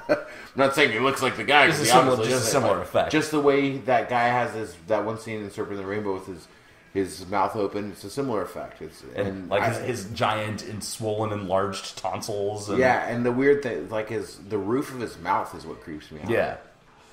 I'm not saying he looks like the guy. It's a similar, just just similar like, effect. Just the way that guy has this, that one scene in The Serpent and the Rainbow with his... his mouth open. It's a similar effect. It's and, and like I, his, his giant and swollen, enlarged tonsils. And, yeah, and the weird thing, like his the roof of his mouth is what creeps me out. Yeah,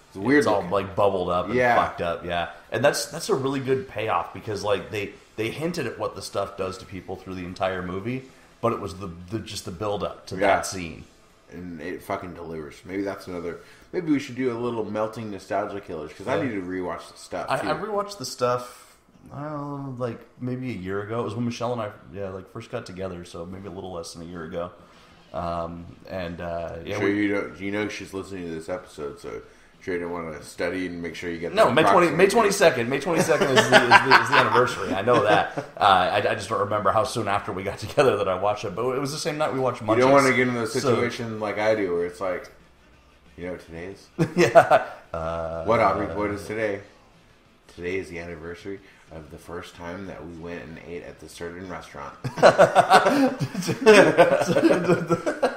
it's weird. It's all like bubbled up and yeah. fucked up. Yeah, and that's that's a really good payoff because like they they hinted at what The Stuff does to people through the entire movie, but it was the, the just the build up to yeah. that scene, and it fucking delivers. Maybe that's another. Maybe we should do a little melting Nostalgia Killers because yeah. I need to rewatch The Stuff. I, I rewatched The Stuff. I don't know, like maybe a year ago. It was when Michelle and I, yeah, like first got together, so maybe a little less than a year ago. Um, and uh, yeah, sure we, you don't, you know she's listening to this episode, so sure you don't want to study and make sure you get no May twenty May twenty second. May twenty second is, is, is, is the anniversary. I know that. Uh, I, I just don't remember how soon after we got together that I watched it, but it was the same night we watched Munchies. You don't want to get in a situation so, like I do, where it's like, you know, what today is yeah. Uh, what Aubrey? Uh, what is today? Today is the anniversary of the first time that we went and ate at this certain restaurant.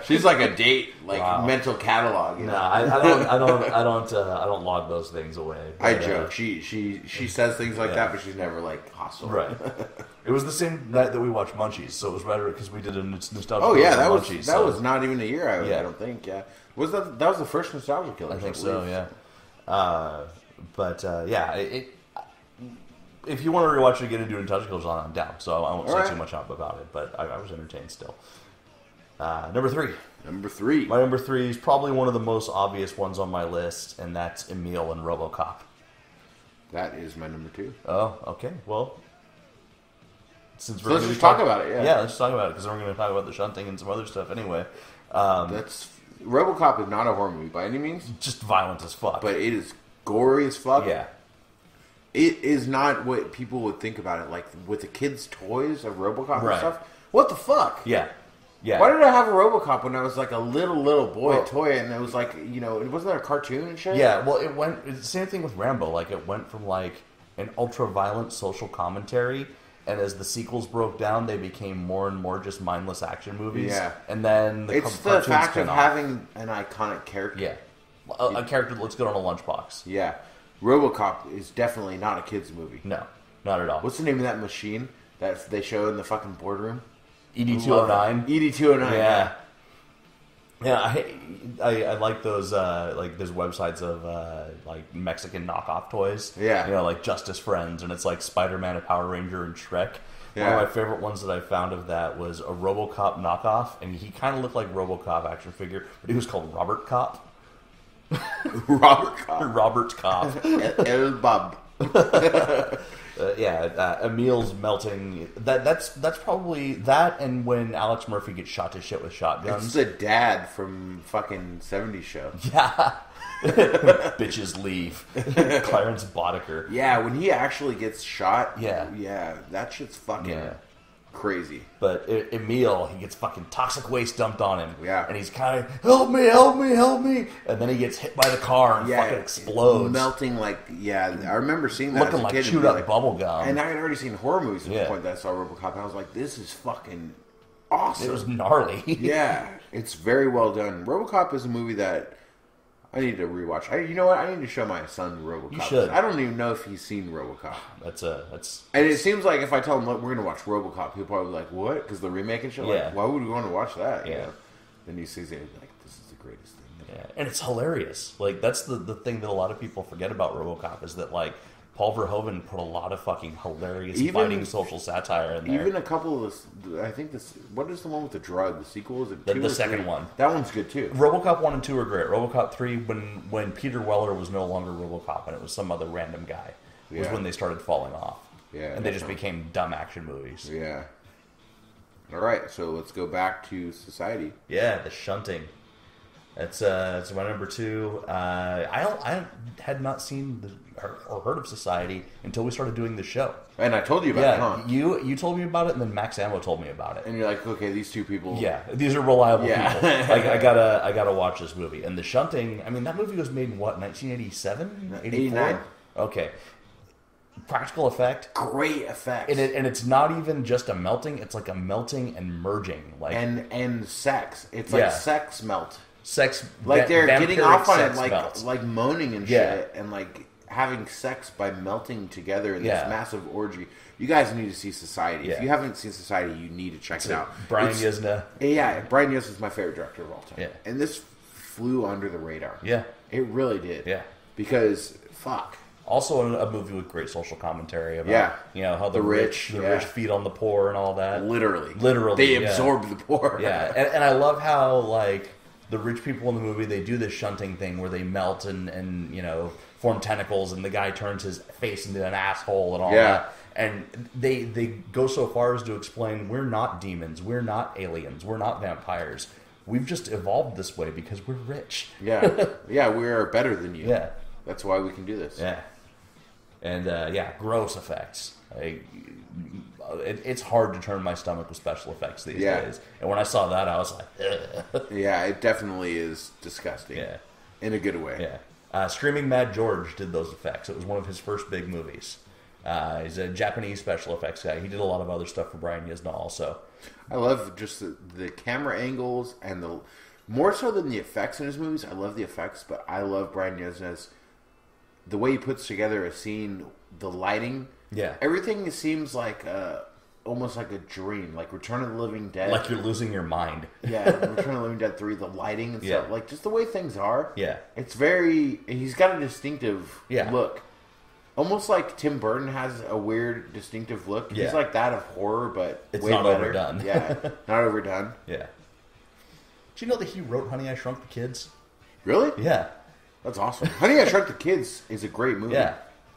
She's like a date, like wow. mental catalog. You know? No, I, I don't, I don't, I don't, uh, I don't log those things away. But, I joke. Uh, she, she, she says things like yeah. that, but she's never like hostile. Right. It was the same night that we watched Munchies, so it was right because we did a nostalgia. Oh yeah, that was Munchies, that so. was not even a year. I, yeah. I don't think. Yeah, was that that was the first Nostalgia Killer? I think I so. Yeah. Uh, but uh, yeah, it. it If you want to rewatch it again and do Nostalgia Killers on, I'm down. So I won't All say right. too much about it, but I, I was entertained still. Uh, number three. Number three. My number three is probably one of the most obvious ones on my list, and that's Emile and RoboCop. That is my number two. Oh, okay. Well, since we're so let's just talk, talk about it. Yeah, yeah, let's talk about it because we're going to talk about the shunting and some other stuff anyway. Um, that's RoboCop is not a horror movie by any means. Just violent as fuck, but it is gory as fuck. Yeah. It is not what people would think about it. Like, with the kids' toys of RoboCop right. and stuff. What the fuck? Yeah. Yeah. Why did I have a RoboCop when I was, like, a little, little boy well, toy? And it was, like, you know, it wasn't there a cartoon and shit? Yeah, well, it went... It's the same thing with Rambo. Like, it went from, like, an ultra-violent social commentary... And as the sequels broke down, they became more and more just mindless action movies. Yeah. And then the it's the fact of off. having an iconic character. Yeah. A, a character that looks good on a lunchbox. Yeah. RoboCop is definitely not a kids' movie. No, not at all. What's the name of that machine that they show in the fucking boardroom? E D two oh nine. E D two oh nine. Yeah, yeah. I I, I like those uh, like those websites of uh, like Mexican knockoff toys. Yeah, you know, like Justice Friends, and it's like Spider-Man, a Power Ranger, and Shrek. Yeah. One of my favorite ones that I found of that was a RoboCop knockoff, and he kind of looked like RoboCop action figure, but he was called Robert Cop. Robert Cop. Robert Cop. El, El Bob. uh, yeah, uh, Emile's melting. That that's that's probably that. And when Alex Murphy gets shot to shit with shotguns, it's the dad from fucking seventies show. Yeah, bitches leave. Clarence Boddicker. Yeah, when he actually gets shot. Yeah, yeah, that shit's fucking. Yeah. crazy. But Emil, he gets fucking toxic waste dumped on him. Yeah. And he's kind of, help me, help me, help me. And then he gets hit by the car and yeah, fucking explodes. Melting like, yeah, I remember seeing that. Looking as a like chewed up like, bubble gum. And I had already seen horror movies at yeah. the point that I saw RoboCop. And I was like, this is fucking awesome. It was gnarly. Yeah. It's very well done. RoboCop is a movie that I need to rewatch. I, you know what? I need to show my son RoboCop. You should. I don't even know if he's seen RoboCop. That's a that's. And it seems like if I tell him, look, we're going to watch RoboCop, he'll probably be like, what? Because the remake and shit. Yeah. Like, why would we want to watch that? Yeah. You know? Then he sees it and he's like, this is the greatest thing. Yeah. And it's hilarious. Like that's the the thing that a lot of people forget about RoboCop is that like Paul Verhoeven put a lot of fucking hilarious, biting social satire in there. Even a couple of the, I think this. What is the one with the drug? The sequel is it? The, two the second three? one. That one's good too. RoboCop one and two are great. RoboCop three, when when Peter Weller was no longer RoboCop and it was some other random guy, yeah. was when they started falling off. Yeah, and they just right. became dumb action movies. Yeah. All right, so let's go back to Society. Yeah, The Shunting. That's uh, that's my number two. Uh, I don't, I had not seen the. or heard of Society until we started doing the show. And I told you about yeah, it, huh? You, you told me about it, and then Max Ammo told me about it. And you're like, okay, these two people... Yeah, these are reliable yeah. people. Like, I gotta I gotta watch this movie. And The Shunting, I mean, that movie was made in what, nineteen eighty-seven? eighty-nine. Okay. Practical effect. Great effect. And, it, and it's not even just a melting, it's like a melting and merging. Like And, and sex. It's like yeah. sex melt. Sex... Like they're getting off on it, like, like, like moaning and yeah. shit, and like... having sex by melting together in yeah. this massive orgy. You guys need to see Society. Yeah. If you haven't seen Society, you need to check it's it out. Brian Yuzna. Yeah, Brian Yuzna is my favorite director of all time. Yeah. And this flew under the radar. Yeah. It really did. Yeah. Because, fuck. Also a movie with great social commentary about yeah. you know, how the, the rich, rich the yeah. rich feed on the poor and all that. Literally. Literally. They yeah. absorb the poor. Yeah. And, and I love how, like, the rich people in the movie, they do this shunting thing where they melt and, and you know... form tentacles, and the guy turns his face into an asshole and all yeah. that. And they they go so far as to explain, we're not demons, we're not aliens, we're not vampires. We've just evolved this way because we're rich. Yeah. Yeah, we're better than you. Yeah. That's why we can do this. Yeah. And, uh, yeah, gross effects. I, it, it's hard to turn my stomach with special effects these yeah. days. And when I saw that, I was like, ugh. Yeah, it definitely is disgusting. Yeah. In a good way. Yeah. Uh, Screaming Mad George did those effects. It was one of his first big movies. Uh, he's a Japanese special effects guy. He did a lot of other stuff for Brian Yuzna also. I love just the, the camera angles and the... More so than the effects in his movies, I love the effects, but I love Brian Yuzna's... The way he puts together a scene, the lighting. Yeah. Everything seems like a, almost like a dream. Like Return of the Living Dead. Like you're losing your mind. Yeah, Return of the Living Dead three, the lighting and yeah. stuff. Like, just the way things are. Yeah. It's very... He's got a distinctive yeah. look. Almost like Tim Burton has a weird, distinctive look. Yeah. He's like that of horror, but it's way not better. Overdone. Yeah, not overdone. Yeah. Do you know that he wrote Honey, I Shrunk the Kids? Really? Yeah. That's awesome. Honey, I Shrunk the Kids is a great movie. Yeah.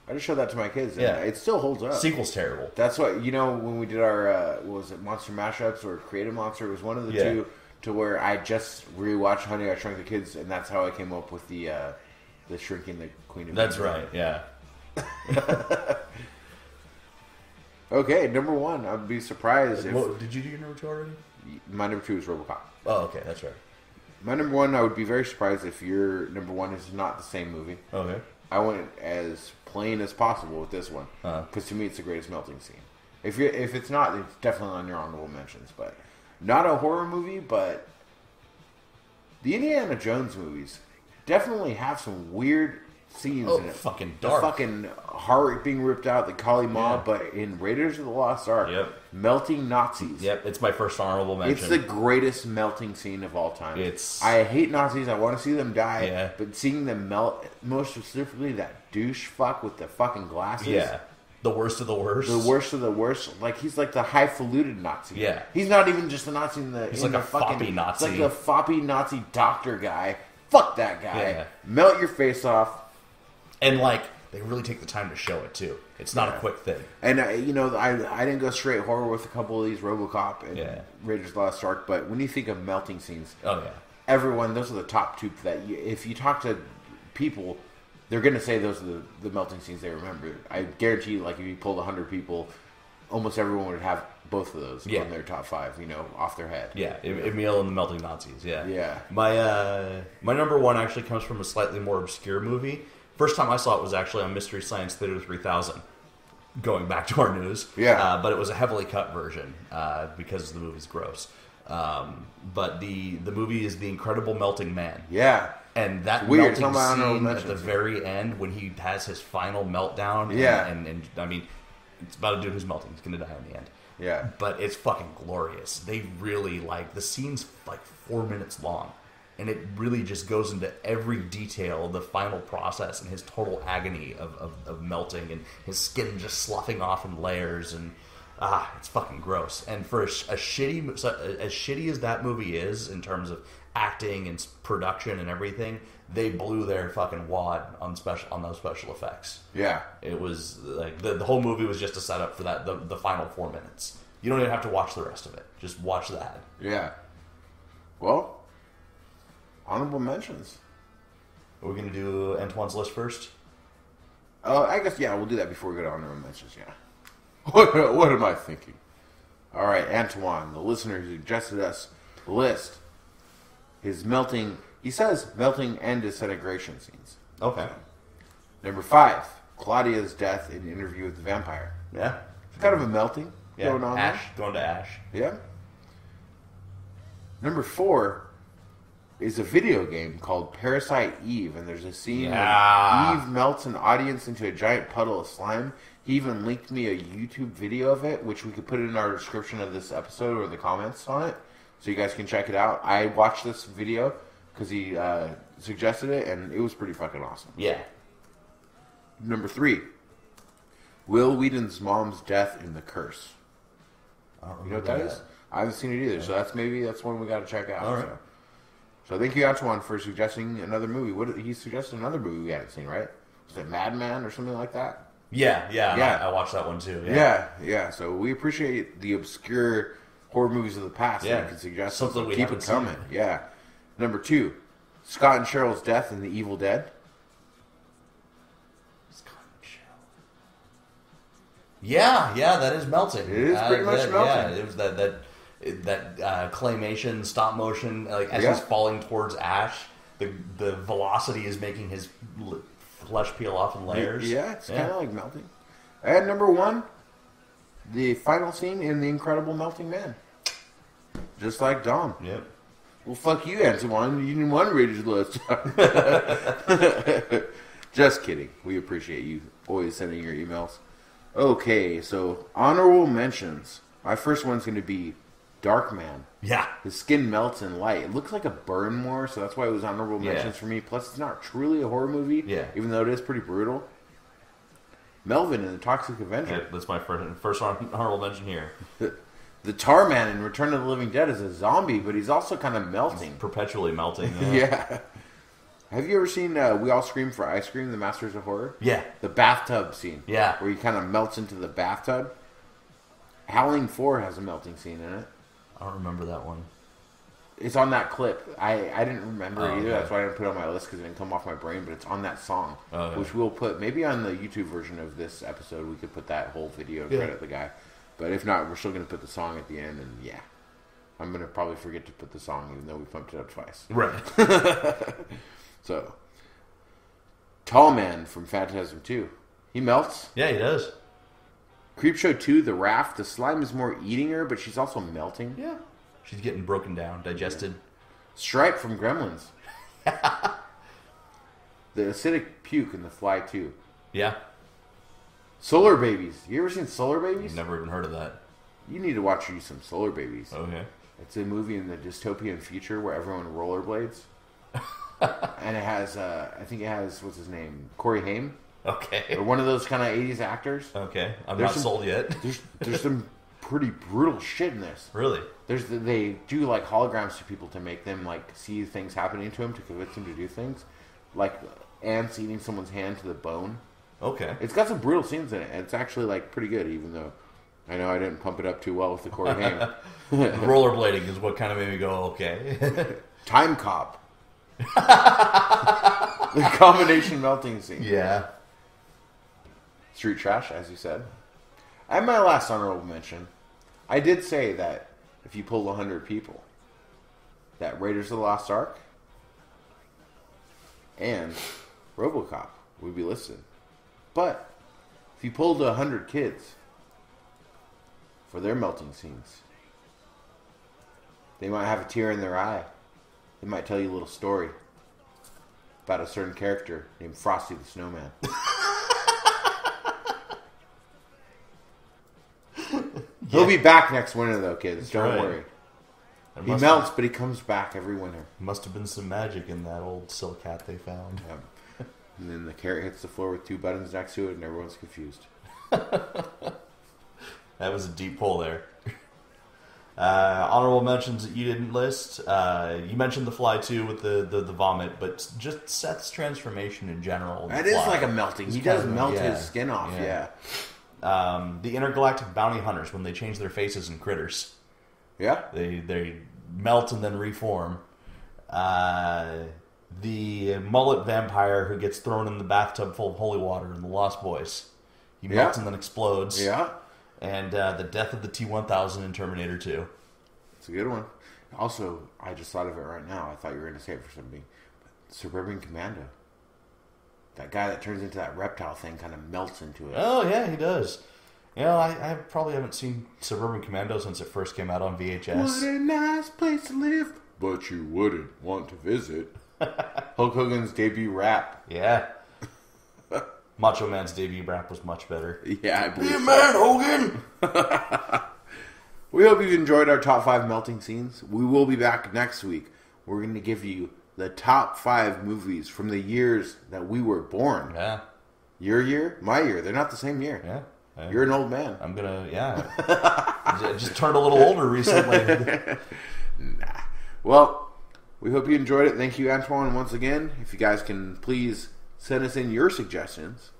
I just showed that to my kids. And yeah. It still holds up. Sequel's terrible. That's why, you know, when we did our, uh, what was it, Monster Mashups or Creative Monster, it was one of the yeah. two to where I just rewatched Honey, I Shrunk the Kids, and that's how I came up with the uh, the Shrinking the Queen of That's America. Right, yeah. Okay, number one. I'd be surprised if... Well, did you do your number two already? My number two is RoboCop. Oh, okay, that's right. My number one, I would be very surprised if your number one is not the same movie. Okay. I went as plain as possible with this one because uh-huh. to me it's the greatest melting scene. If you if it's not, it's definitely on your honorable mentions. But not a horror movie, but the Indiana Jones movies definitely have some weird scenes oh, in it. Fucking dark, the fucking heart being ripped out, the Kali Ma. Yeah. But in Raiders of the Lost Ark, yep. melting Nazis. Yep, it's my first honorable mention. It's the greatest melting scene of all time. It's I hate Nazis. I want to see them die. Yeah. But seeing them melt, most specifically that douche fuck with the fucking glasses. Yeah. The worst of the worst. The worst of the worst. Like, he's like the highfalutin Nazi. Yeah. He's not even just a Nazi in the... He's in like the a fucking, foppy Nazi. He's like the foppy Nazi doctor guy. Fuck that guy. Yeah. Melt your face off. And, like, they really take the time to show it, too. It's not yeah. a quick thing. And, uh, you know, I I didn't go straight horror with a couple of these, RoboCop and yeah. Raiders of the Lost Ark, but when you think of melting scenes, oh yeah, everyone, those are the top two that you, if you talk to people, they're going to say those are the, the melting scenes they remember. I guarantee you, like, if you pulled one hundred people, almost everyone would have both of those yeah. on their top five, you know, off their head. Yeah, Emil and the Melting Nazis, yeah. Yeah. My, uh, my number one actually comes from a slightly more obscure movie. First time I saw it was actually on Mystery Science Theater three thousand, going back to our news. Yeah. Uh, but it was a heavily cut version uh, because the movie's gross. Um, but the, the movie is The Incredible Melting Man. Yeah. And that weird melting scene at the very end when he has his final meltdown. Yeah. And, and, and I mean, it's about a dude who's melting. He's going to die in the end. Yeah. But it's fucking glorious. They really, like, the scene's like four minutes long. And it really just goes into every detail, the final process and his total agony of, of, of melting and his skin just sloughing off in layers. And, ah, it's fucking gross. And for a, a shitty, so, as shitty as that movie is in terms of acting and production and everything, they blew their fucking wad on special on those special effects. Yeah, it was like the, the whole movie was just a setup for that. The, the final four minutes, you don't even have to watch the rest of it. Just watch that. Yeah. Well, honorable mentions. Are we gonna do Antoine's list first? Uh, I guess yeah. We'll do that before we go to honorable mentions. Yeah. What what am I thinking? All right, Antoine, the listener who suggested us list. His melting, he says melting and disintegration scenes. Okay. Number five, Claudia's death in Interview with the Vampire. Yeah. It's kind of a melting yeah. going on ash, there. Going to ash. Yeah. Number four is a video game called Parasite Eve, and there's a scene yeah. where Eve melts an audience into a giant puddle of slime. He even linked me a YouTube video of it, which we could put in our description of this episode or the comments on it. So you guys can check it out. I watched this video because he uh, suggested it, and it was pretty fucking awesome. Yeah. Number three, Will Wheaton's mom's death in The Curse. I don't you know what that, that is? I haven't seen it either, so that's maybe that's one we got to check out. All right. So, so thank you, Antoine, for suggesting another movie. What he suggested another movie we haven't seen, right? Was it Mad Men or something like that? Yeah, yeah, yeah. I, I watched that one too. Yeah. yeah, yeah. So we appreciate the obscure horror movies of the past. Yeah, that you can suggest something so we keep it coming. Seen. Yeah. Number two, Scott and Cheryl's death in The Evil Dead. Scott and Cheryl. Yeah, yeah, that is melting. It is uh, pretty much that, melting. Yeah, it was that that that uh, claymation, stop motion, like as yeah. he's falling towards ash, the the velocity is making his flesh peel off in layers. Yeah, it's yeah. kind of like melting. And number one, the final scene in The Incredible Melting Man. Just like Dom. Yep. Well, fuck you, Antoine. You didn't want to read his list. Just kidding. We appreciate you always sending your emails. Okay, so honorable mentions. My first one's going to be Dark Man. Yeah. His skin melts in light. It looks like a burn more, so that's why it was honorable mentions yeah. for me. Plus, it's not truly a horror movie, yeah. even though it is pretty brutal. Melvin in The Toxic Avenger. Yeah, that's my first, first honorable mention here. The Tar Man in Return of the Living Dead is a zombie, but he's also kind of melting. He's perpetually melting. Yeah. yeah. Have you ever seen uh, We All Scream for Ice Cream, The Masters of Horror? Yeah. The bathtub scene. Yeah. Where he kind of melts into the bathtub. Howling four has a melting scene in it. I don't remember that one. It's on that clip. I, I didn't remember oh, it either. Okay. That's why I didn't put it on my list because it didn't come off my brain, but it's on that song, oh, yeah. which we'll put maybe on the YouTube version of this episode. We could put that whole video to yeah. credit the guy. But if not, we're still going to put the song at the end, and yeah. I'm going to probably forget to put the song even though we pumped it up twice. Right. So, Tall Man from Phantasm two. He melts. Yeah, he does. Creepshow two, The Raft. The slime is more eating her, but she's also melting. Yeah. She's getting broken down, digested. Yeah. Stripe from Gremlins. The acidic puke in The Fly two. Yeah. Solar Babies. You ever seen Solar Babies? Never even heard of that. You need to watch you some Solar Babies. Okay. It's a movie in the dystopian future where everyone rollerblades. And it has, uh, I think it has, what's his name? Corey Haim. Okay. Or one of those kind of eighties actors. Okay. I'm there's not some, sold yet. there's, there's some pretty brutal shit in this. Really? There's the, they do like holograms to people to make them like see things happening to them to convince them to do things, like ants eating someone's hand to the bone. Okay, it's got some brutal scenes in it. And it's actually like pretty good, even though I know I didn't pump it up too well with the core game. Rollerblading is what kind of made me go okay. Time Cop, the combination melting scene. Yeah, street trash, as you said. And my last honorable mention. I did say that if you pull one hundred people, that Raiders of the Lost Ark and RoboCop would be listed. But if you pulled one hundred kids for their melting scenes, they might have a tear in their eye. They might tell you a little story about a certain character named Frosty the Snowman. He'll yeah. be back next winter, though, kids. That's Don't right. worry. He melts, have, but he comes back every winter. Must have been some magic in that old silk hat they found. Yeah. And then the carrot hits the floor with two buttons next to it, and everyone's confused. That was a deep pull there. Uh, honorable mentions that you didn't list. Uh, you mentioned The Fly two with the, the, the vomit, but just Seth's transformation in general. That is like a melting. He does melt yeah. his skin off, yeah. yeah. Um, the intergalactic bounty hunters when they change their faces in Critters. Yeah. They they melt and then reform. Uh, the mullet vampire who gets thrown in the bathtub full of holy water in The Lost Boys. He yeah. melts and then explodes. Yeah. And uh, the death of the T one thousand in Terminator two. It's a good one. Also, I just thought of it right now. I thought you were going to say it for something. But Suburban Commando. That guy that turns into that reptile thing kind of melts into it. Oh, yeah, he does. You know, I, I probably haven't seen Suburban Commando since it first came out on V H S. What a nice place to live, but you wouldn't want to visit. Hulk Hogan's debut rap. Yeah. Macho Man's debut rap was much better. Yeah, I believe Be a so. man, Hogan! We hope you've enjoyed our top five melting scenes. We will be back next week. We're going to give you the top five movies from the years that we were born. Yeah. Your year, my year. They're not the same year. Yeah. I, You're an old man. I'm going to, yeah. I just turned a little older recently. Nah. Well, we hope you enjoyed it. Thank you, Antoine, once again. If you guys can please send us in your suggestions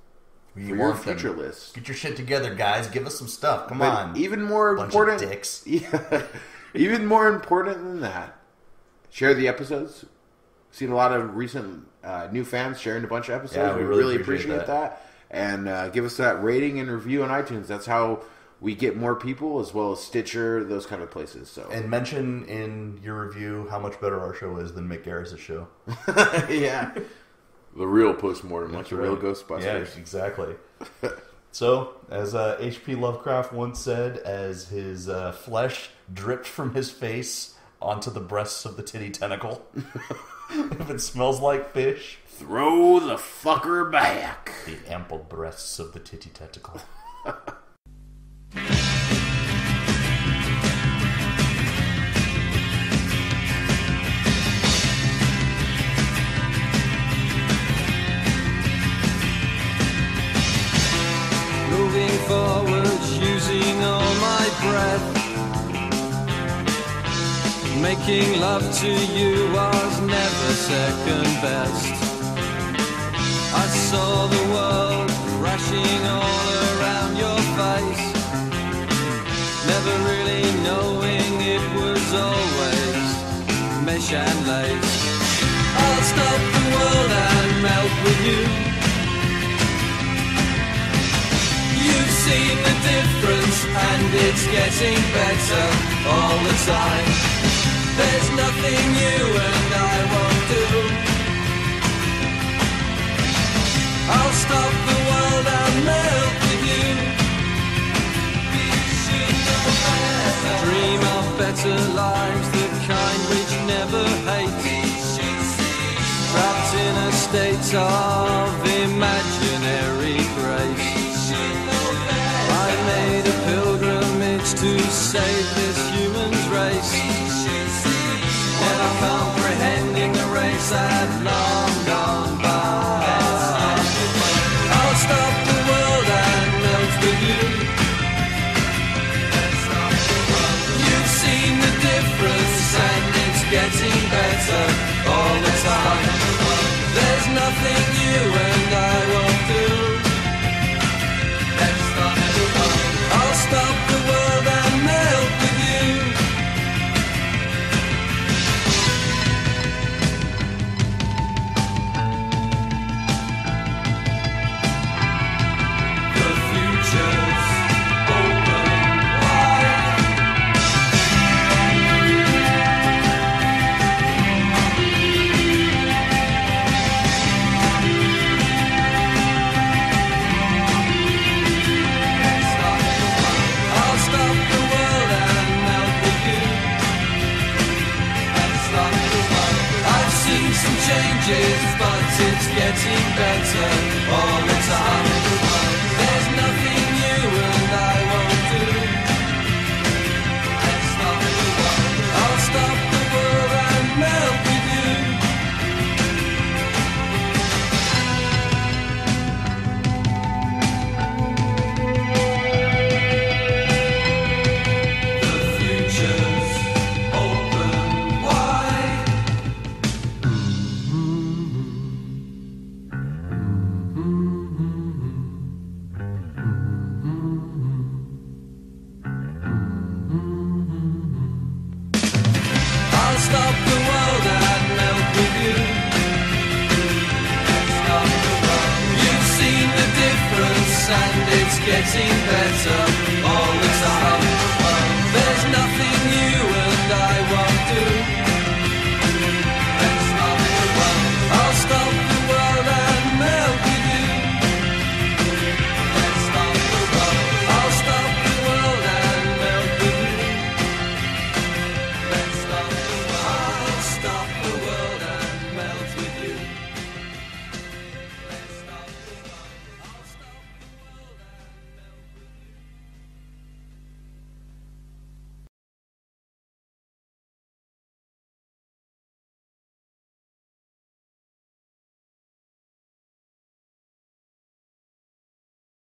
you for your future them. lists. Get your shit together, guys. Give us some stuff. Come but on. Even more Bunch important. Of dicks. Yeah, even more important than that, share the episodes. Seen a lot of recent uh, new fans sharing a bunch of episodes. Yeah, we, we really, really appreciate, appreciate that. that. And uh, give us that rating and review on iTunes. That's how we get more people, as well as Stitcher, those kind of places. So, and mention in your review how much better our show is than Mick Garris' show. Yeah. The real Postmortem. That's like right. the real Ghostbusters. Yeah, exactly. So, as uh, H P Lovecraft once said, as his uh, flesh dripped from his face onto the breasts of the titty tentacle. If it smells like fish, throw the fucker back. The ample breasts of the titty tentacle. Moving forward, using all my breath. Making love to you was never second best. I saw the world crashing all around your face, never really knowing it was always mesh and lace. I'll stop the world and melt with you. You've seen the difference and it's getting better all the time. There's nothing you and I won't do. I'll stop the world and melt with you. Dream of better lives, the kind which never hate. Trapped in a state of imaginary grace. I made a pilgrimage to save this human's race. Comprehending the race I've long gone by. I'll stop the world and melt with you. You've seen the difference and it's getting better all the time. There's nothing you and I won't do. I'll stop the world and melt with you. Future's open wide. changes, but it's getting better all the time. There's nothing you and I won't do. I'll stop the world, I'll stop the world and melt with you. Getting better.